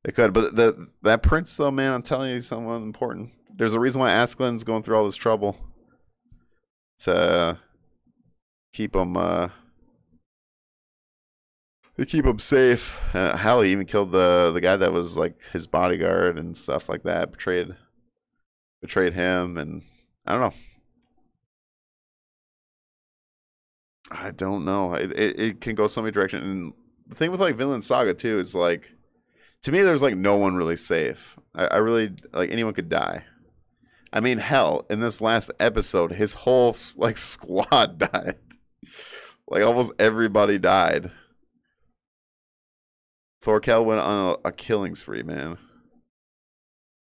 it could. But the, that prince, though, man, I'm telling you, someone important. There's a reason why Askeladd's going through all this trouble to keep him, uh, to keep him safe. Uh, hell, he even killed the the guy that was like his bodyguard and stuff like that. Betrayed, betrayed him, and I don't know. I don't know. It, it it can go so many directions. And the thing with like Vinland Saga too is like, to me, there's like no one really safe. I, I really like anyone could die. I mean, hell, in this last episode, his whole like squad died. Like almost everybody died. Thorkell went on a, a killing spree, man.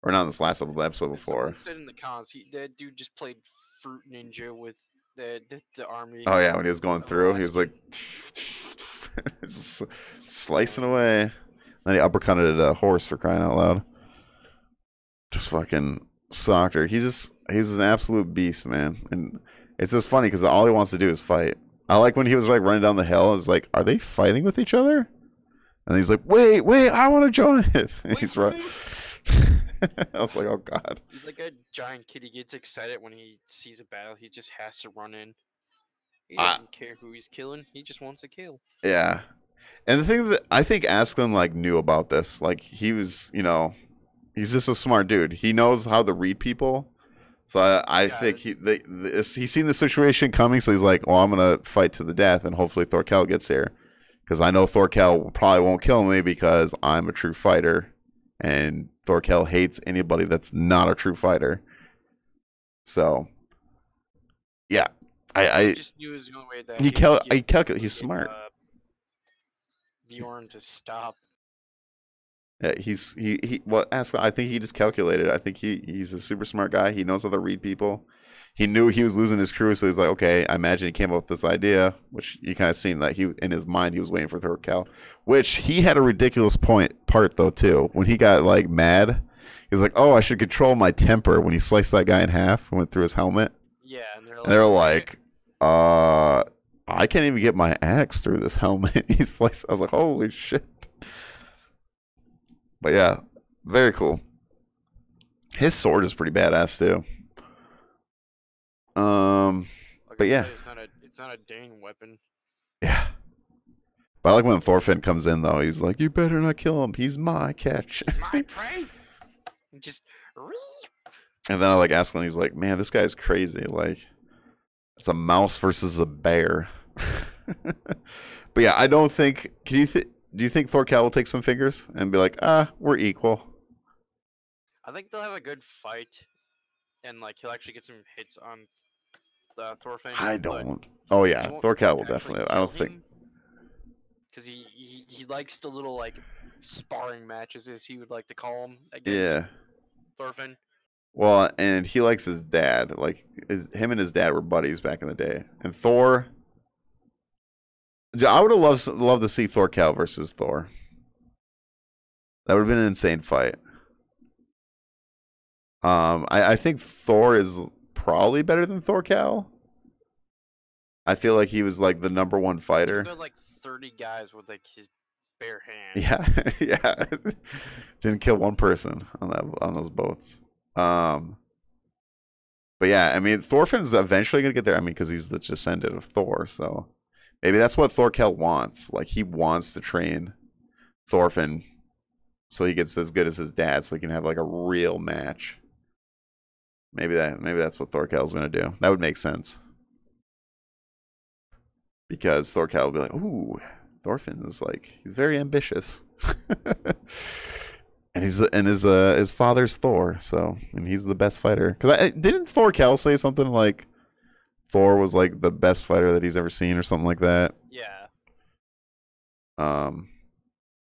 Or not in this last episode before. Said in the cons, he, that dude just played Fruit Ninja with. The, the, the army. Oh yeah, when he was going through, he was like slicing away. Then he uppercutted a horse for crying out loud. Just fucking socked her. He's just he's an absolute beast, man. And it's just funny because all he wants to do is fight. I like when he was like running down the hill. It's like, are they fighting with each other? And he's like, wait, wait, I want to join. And he's right. I was like, oh god. He's like a giant kid. He gets excited when he sees a battle. He just has to run in. He doesn't uh, care who he's killing. He just wants to kill. Yeah. And the thing that I think Askeladd like knew about this, like he was, you know, he's just a smart dude. He knows how to read people. So I, I yeah, think he they, this, he's seen the situation coming. So he's like, well, I'm gonna fight to the death, and hopefully Thorkell gets here, because I know Thorkell probably won't kill me because I'm a true fighter. And Thorkell hates anybody that's not a true fighter. So, yeah, I, I, I just knew it was the only way that he cal he calculate. He's smart. Uh, Bjorn to stop. Yeah, he's he he. Well, ask. I think he just calculated. I think he he's a super smart guy. He knows how to read people. He knew he was losing his crew, so he's like, okay. I imagine he came up with this idea, which you kind of seen that he, in his mind, he was waiting for Thorkell, which he had a ridiculous point part though too. When he got like mad, he's like, oh, I should control my temper. When he sliced that guy in half and went through his helmet, yeah, and they're like, and they're like uh, I can't even get my axe through this helmet. He sliced. I was like, holy shit. But yeah, very cool. His sword is pretty badass too. Um, like but yeah, it's not a it's not a dang weapon. Yeah, but I like when Thorfinn comes in though. He's like, "You better not kill him. He's my catch, he's my prey." Just, and then I like Askeladd. He's like, "Man, this guy's crazy. Like, it's a mouse versus a bear." But yeah, I don't think. Can you th do you think Thorkell will take some fingers and be like, "Ah, we're equal"? I think they'll have a good fight, and like he'll actually get some hits on. Uh, Thorfinn. I don't. Oh yeah, Thorkell will definitely. I don't think. Because he, he he likes the little like sparring matches, as he would like to call them. Against yeah. Thorfinn. Well, and he likes his dad. Like, his, him and his dad were buddies back in the day. And Thor... I would have loved, loved to see Thorkell versus Thor. That would have been an insane fight. Um, I, I think Thor is probably better than Thorkell. I feel like he was, like, the number one fighter. He got, like, thirty guys with, like, his bare hands. Yeah, yeah. Didn't kill one person on that on those boats. Um, but, yeah, I mean, Thorfinn's eventually going to get there. I mean, because he's the descendant of Thor, so... Maybe that's what Thorkell wants. Like, he wants to train Thorfinn so he gets as good as his dad so he can have, like, a real match. Maybe that maybe that's what Thorkell's going to do. That would make sense. Because Thorkell will be like, ooh, Thorfinn is, like, he's very ambitious. and he's and his, uh, his father's Thor, so, and he's the best fighter. Because didn't Thorkell say something like, Thor was like the best fighter that he's ever seen, or something like that. Yeah. Um,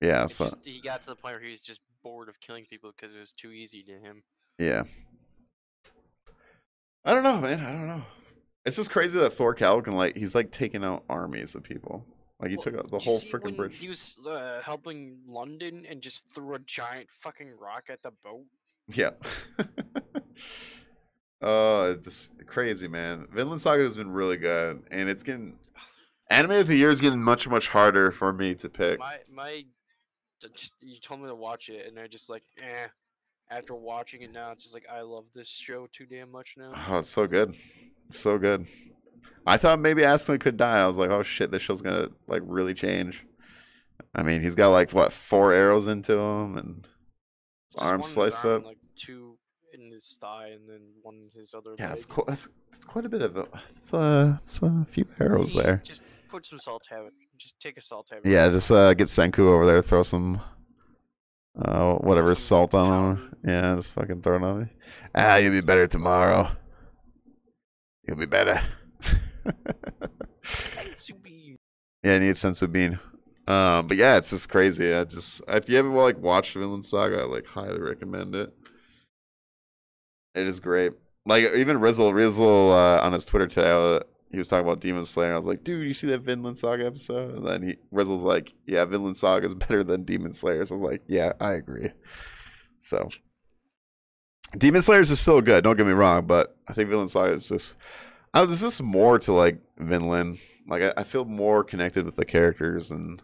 yeah. It so just, he got to the point where he was just bored of killing people because it was too easy to him. Yeah. I don't know, man. I don't know. It's just crazy that Thorkell can like he's like taking out armies of people. Like he well, took out the whole freaking bridge. He was uh, helping London and just threw a giant fucking rock at the boat. Yeah. Oh, it's just crazy, man. Vinland Saga has been really good, and it's getting... Anime of the year is getting much, much harder for me to pick. My... my just, you told me to watch it, and I just like, eh. After watching it now, it's just like, I love this show too damn much now. Oh, it's so good. It's so good. I thought maybe Askeladd could die. I was like, oh shit, this show's gonna like really change. I mean, he's got like, what, four arrows into him, and his arm sliced up. Like two... in his thigh and then one in his other yeah leg. It's cool. That's, that's quite a bit of a it's a, it's a few arrows he, there just put some salt tablet just take a salt tablet yeah just uh get Senku over there, throw some uh whatever some salt on him. Yeah, just fucking throw it on me. Ah, you'll be better tomorrow, you'll be better. Sensu bean. Yeah, I need Sensu bean. Um but yeah, it's just crazy. I just if you haven't like watched Vinland Saga, I like highly recommend it. It is great. Like, even Rizzle, Rizzle uh, on his Twitter today, uh, he was talking about Demon Slayer. And I was like, dude, you see that Vinland Saga episode? And then he, Rizzle's like, yeah, Vinland Saga is better than Demon Slayer. So I was like, yeah, I agree. So, Demon Slayers is still good, don't get me wrong, but I think Vinland Saga is just, I don't know, there's just more to, like, Vinland. Like, I, I feel more connected with the characters, and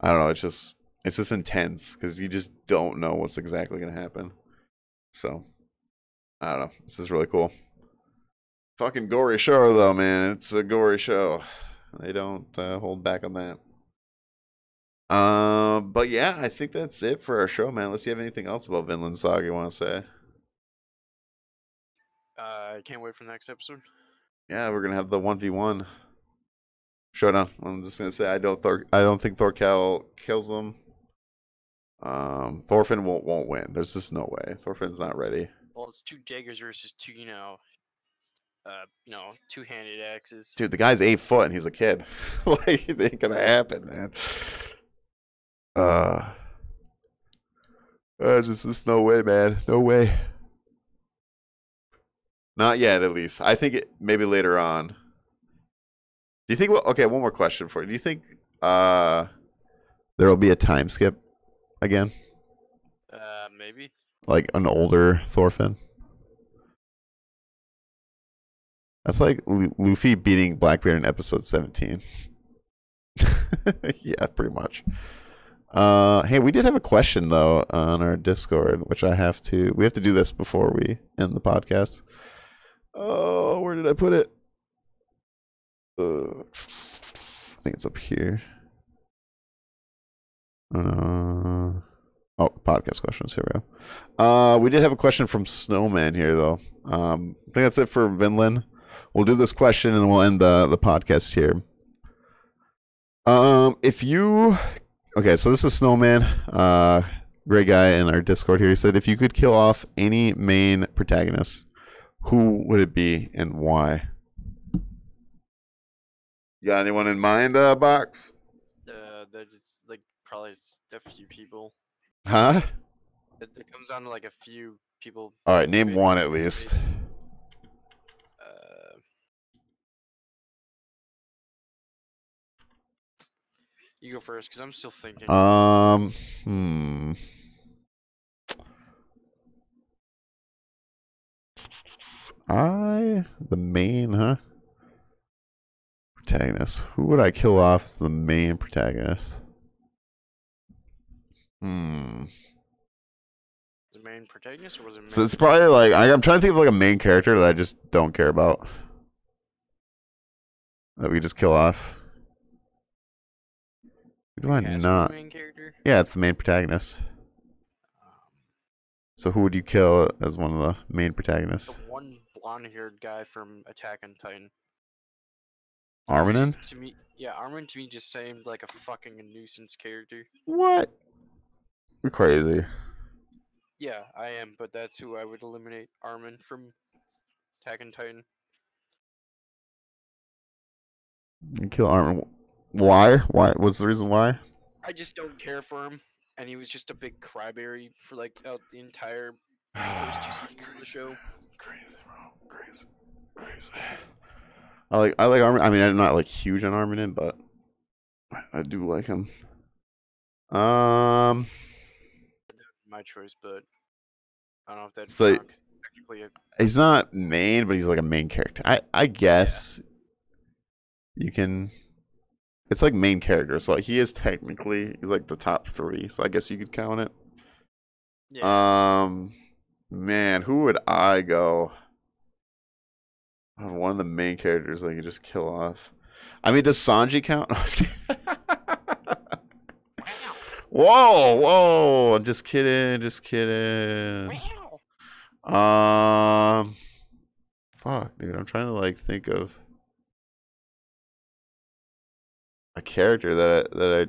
I don't know, it's just, it's just intense, because you just don't know what's exactly going to happen. So... I don't know. This is really cool. Fucking gory show, though, man. It's a gory show. They don't uh, hold back on that. Uh, but yeah, I think that's it for our show, man. Unless you have anything else about Vinland Saga you want to say. Uh, I can't wait for the next episode. Yeah, we're going to have the one v one showdown. I'm just going to say I don't Thor I don't think Thorkell kills them. Um, Thorfinn won't, won't win. There's just no way. Thorfinn's not ready. Well, it's two daggers versus two, you know, uh, you know, two-handed axes. Dude, the guy's eight foot and he's a kid. Like, it ain't gonna happen, man. Uh, uh just this no way, man. No way. Not yet, at least. I think it, maybe later on. Do you think? We'll, okay, one more question for you. Do you think uh there will be a time skip again? Uh, maybe. Like an older Thorfinn. That's like L Luffy beating Blackbeard in episode seventeen. Yeah, pretty much. Uh, hey, we did have a question though on our Discord, which I have to. We have to do this before we end the podcast. Oh, where did I put it? Uh, I think it's up here. Uh. Oh, podcast questions. Here we go. Uh, we did have a question from Snowman here, though. Um, I think that's it for Vinland. We'll do this question, and we'll end the, the podcast here. Um, if you... Okay, so this is Snowman. Uh, great guy in our Discord here. He said, if you could kill off any main protagonist, who would it be and why? You got anyone in mind, uh, Box? Uh, they're just, like, probably a few people. Huh? It, it comes down to like a few people. All right, name one at least. Uh, you go first, because I'm still thinking. Um, hmm. I, the main, huh? Protagonist. Who would I kill off as the main protagonist? Hmm. The main protagonist, or was it main? So it's probably like, I, I'm trying to think of like a main character that I just don't care about. That we just kill off. Who do I not? Main character? Yeah, it's the main protagonist. So who would you kill as one of the main protagonists? The one blonde-haired guy from Attack on Titan. Armin? Just, to me, yeah, Armin to me just seemed like a fucking nuisance character. What? You're crazy. Yeah, I am, but that's who I would eliminate. Armin from Attack on Titan. You kill Armin. Why? Why? What's the reason why? I just don't care for him. And he was just a big cryberry for like out the entire first two seasons of the show. Crazy, bro. Crazy, crazy. I like, I like Armin. I mean, I'm not like huge on Armin, but I do like him. Um, my choice, but I don't know if that's so wrong, technically a... He's not main, but he's like a main character. I, I guess yeah. You can. It's like main character, so like he is technically he's like the top three, so I guess you could count it. Yeah. Um, man, who would I go? One of the main characters I could just kill off. I mean, does Sanji count? Whoa, whoa! I'm just kidding, just kidding. Wow. Um, fuck, dude, I'm trying to like think of a character that I, that I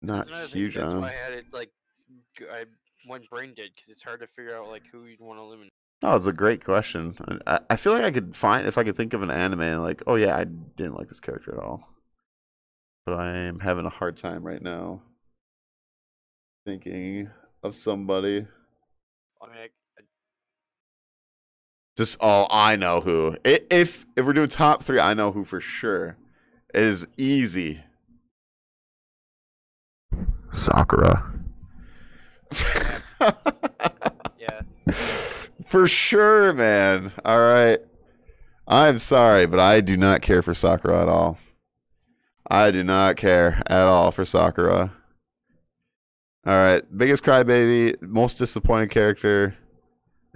not huge thing, that's on. That's why I had it like I went brain dead because it's hard to figure out like who you'd want to eliminate. Oh, it's a great question. I I feel like I could find if I could think of an anime and like oh yeah I didn't like this character at all, but I am having a hard time right now thinking of somebody. I mean, I, I... just oh I know who if if we're doing top three I know who for sure. It is easy. Sakura. Yeah. For sure, man. All right. I'm sorry, but I do not care for Sakura at all. I do not care at all for Sakura. All right. Biggest crybaby, most disappointing character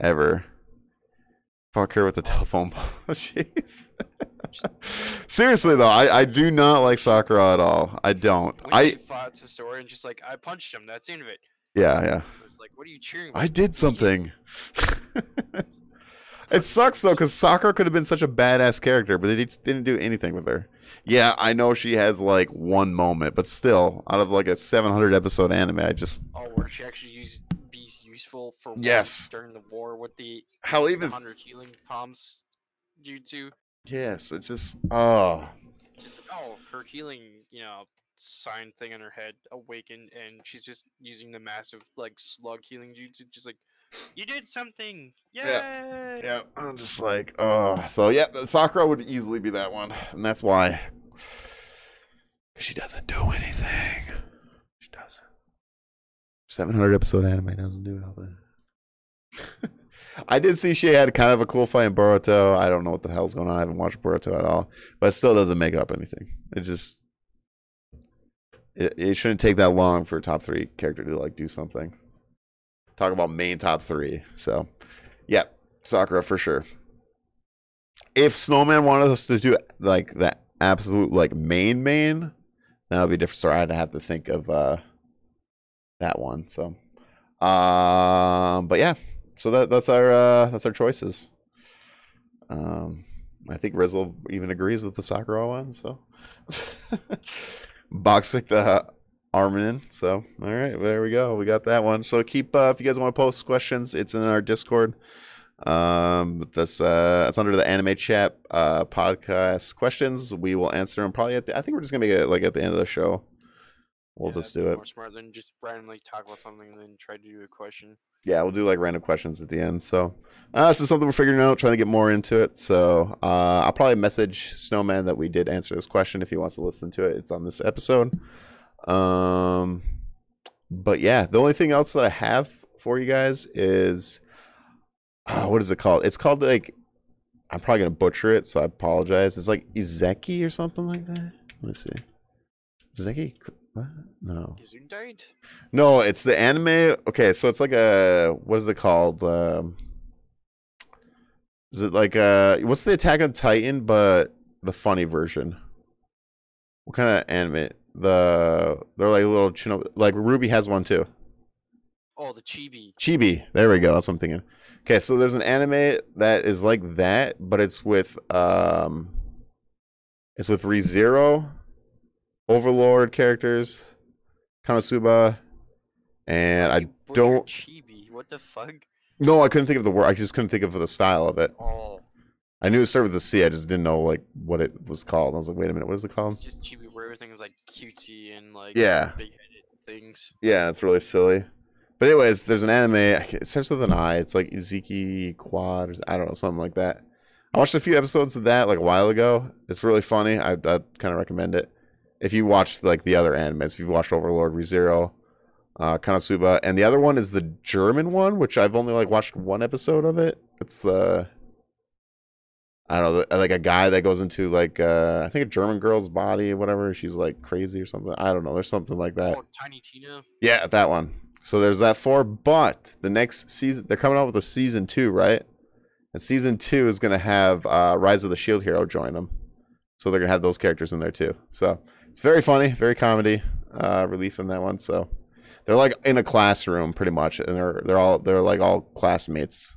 ever. Fuck her with the telephone pole. Jeez. Seriously though, I, I do not like Sakura at all. I don't. When I fought Sasori and just like I punched him. That's the end of it. Yeah, yeah. So it's like, what are you cheering? I did something. It sucks though, because Sakura could have been such a badass character, but they didn't do anything with her. Yeah, I know she has like one moment, but still, out of like a seven hundred episode anime, I just oh, where she actually used bees useful for yes during the war with the how even one hundred healing palms due to. Yes, it's just oh. Just, oh, her healing, you know, sign thing on her head awakened, and she's just using the massive like slug healing jutsu, just like you did something, yay! Yeah, yeah. I'm just like oh, so yeah, Sakura would easily be that one, and that's why she doesn't do anything. She doesn't. seven hundred episode anime doesn't do anything. I did see she had kind of a cool fight in Boruto. I don't know what the hell's going on. I haven't watched Boruto at all. But it still doesn't make up anything. It just... It, it shouldn't take that long for a top three character to, like, do something. Talk about main top three. So, yeah. Sakura, for sure. If Snowman wanted us to do, like, the absolute, like, main main, that would be different. So I'd have to think of uh, that one. So, um, but, yeah. So that that's our uh, that's our choices. Um, I think Rizzle even agrees with the Sakura one. So Box picked the Armin in. So all right, there we go. We got that one. So keep uh, if you guys want to post questions, it's in our Discord. Um, that's uh, it's under the anime chat uh, podcast questions. We will answer them probably at the, I think we're just gonna make it like at the end of the show. We'll yeah, just do it. More smart than just randomly talk about something and then try to do a question. Yeah, we'll do like random questions at the end. So uh, this is something we're figuring out, trying to get more into it. So uh, I'll probably message Snowman that we did answer this question if he wants to listen to it. It's on this episode. Um, but yeah, the only thing else that I have for you guys is uh, what is it called? It's called like, I'm probably gonna butcher it, so I apologize. It's like Izeki or something like that. Let me see. Izeki. What? No. No, it's the anime. Okay, so it's like a, what is it called? Um, is it like a, what's the Attack on Titan, but the funny version? What kind of anime? The they're like little chino, like RWBY has one too. Oh, the Chibi. Chibi. There we go. That's what I'm thinking. Okay, so there's an anime that is like that, but it's with um, it's with ReZero. Overlord characters, KonoSuba, and I don't. Chibi, what the fuck? No, I couldn't think of the word. I just couldn't think of the style of it. Oh. I knew it started with a C. I just didn't know like what it was called. I was like, wait a minute, what is it called? It's just Chibi, where everything is like cutesy and like yeah, big-headed things. Yeah, it's really silly. But anyways, there's an anime. It starts with an I. It's like Izeki Quad. Or, I don't know, something like that. I watched a few episodes of that like a while ago. It's really funny. I I'd kind of recommend it. If you watched like the other animes, if you watched Overlord, ReZero, uh, KonoSuba, and the other one is the German one, which I've only like watched one episode of it. It's the, I don't know, like a guy that goes into like uh, I think a German girl's body, or whatever. She's like crazy or something. I don't know. There's something like that. Oh, Tiny Tina. Yeah, that one. So there's that four. But the next season, they're coming out with a season two, right? And season two is gonna have uh, Rise of the Shield Hero join them. So they're gonna have those characters in there too. So it's very funny, very comedy uh, relief in that one. So they're like in a classroom pretty much, and they're they're all they're like all classmates,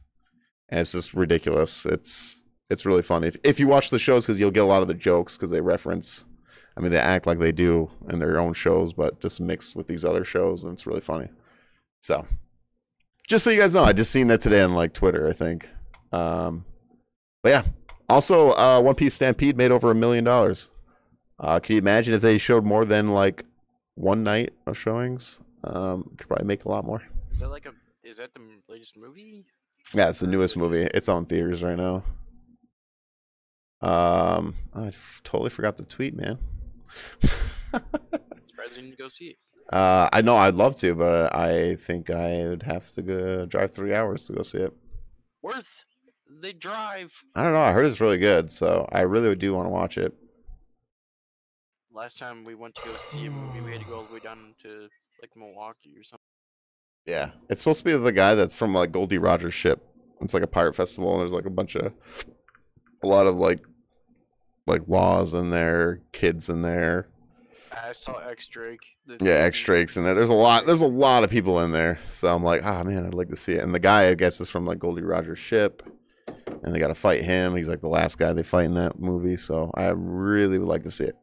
and it's just ridiculous. It's it's really funny if, if you watch the shows, because you'll get a lot of the jokes because they reference. I mean, they act like they do in their own shows, but just mixed with these other shows, and it's really funny. So just so you guys know, I just seen that today on like Twitter, I think. Um, but yeah. Also, uh, One Piece Stampede made over a million dollars. Uh, can you imagine if they showed more than like one night of showings? Um, could probably make a lot more. Is that like a? Is that the latest movie? Yeah, it's the newest movie. It's on theaters right now. Um, I f totally forgot the tweet, man. Surprised you didn't go see it. Uh, I know I'd love to, but I think I would have to go drive three hours to go see it. Worth. They drive. I don't know. I heard it's really good, so I really do want to watch it. Last time we went to go see a movie, we had to go all the way down to like Milwaukee or something. Yeah, it's supposed to be the guy that's from like Goldie Rogers' ship. It's like a pirate festival, and there's like a bunch of, a lot of like, like laws in there, kids in there. I saw X Drake. Yeah, X Drake's in there. There's a lot. There's a lot of people in there. So I'm like, ah, oh, man, I'd like to see it. And the guy, I guess, is from like Goldie Rogers' ship. And they got to fight him. He's like the last guy they fight in that movie. So I really would like to see it.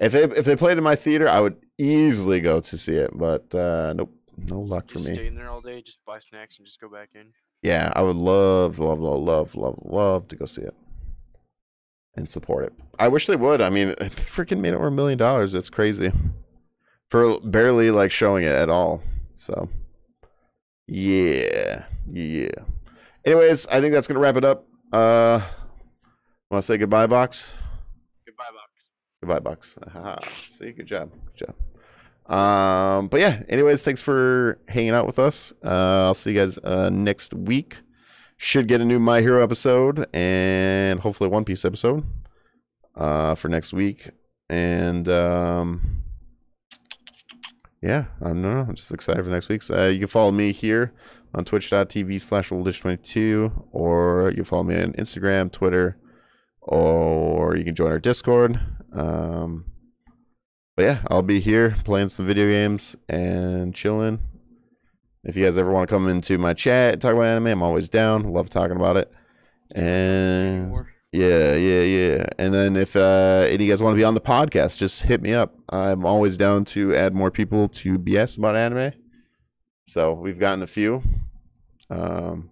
If they if they played in my theater, I would easily go to see it. But uh, nope, no luck for me. Just stay in there all day, just buy snacks and just go back in. Yeah, I would love, love, love, love, love, love to go see it and support it. I wish they would. I mean, it freaking made over a million dollars. It's crazy for barely like showing it at all. So yeah, yeah. Anyways, I think that's gonna wrap it up. Uh, want to say goodbye, Box? Goodbye, Box. Goodbye, Box. Aha. See, good job. Good job. Um, but yeah, anyways, thanks for hanging out with us. Uh, I'll see you guys uh, next week. Should get a new My Hero episode and hopefully One Piece episode uh, for next week. And um, yeah, I don't know. I'm just excited for next week's. Uh, you can follow me here on twitch dot t v slash oldish twenty-two, or you can follow me on Instagram, Twitter, or you can join our Discord. Um, but yeah, I'll be here playing some video games and chilling. If you guys ever want to come into my chat and talk about anime, I'm always down. Love talking about it. And yeah, yeah, yeah. And then if uh, any of you guys want to be on the podcast, just hit me up. I'm always down to add more people to B S about anime. So we've gotten a few. Um,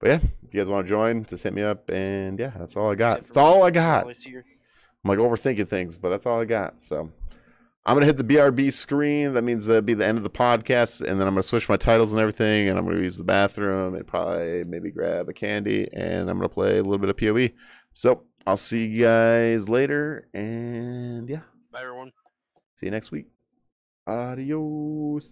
but yeah, if you guys want to join, just hit me up. And yeah, that's all I got. That's all I got. I'm like overthinking things, but that's all I got. So I'm going to hit the B R B screen. That means that'd be the end of the podcast. And then I'm going to switch my titles and everything. And I'm going to use the bathroom and probably maybe grab a candy. And I'm going to play a little bit of P O E. So I'll see you guys later. And yeah. Bye, everyone. See you next week. Adios.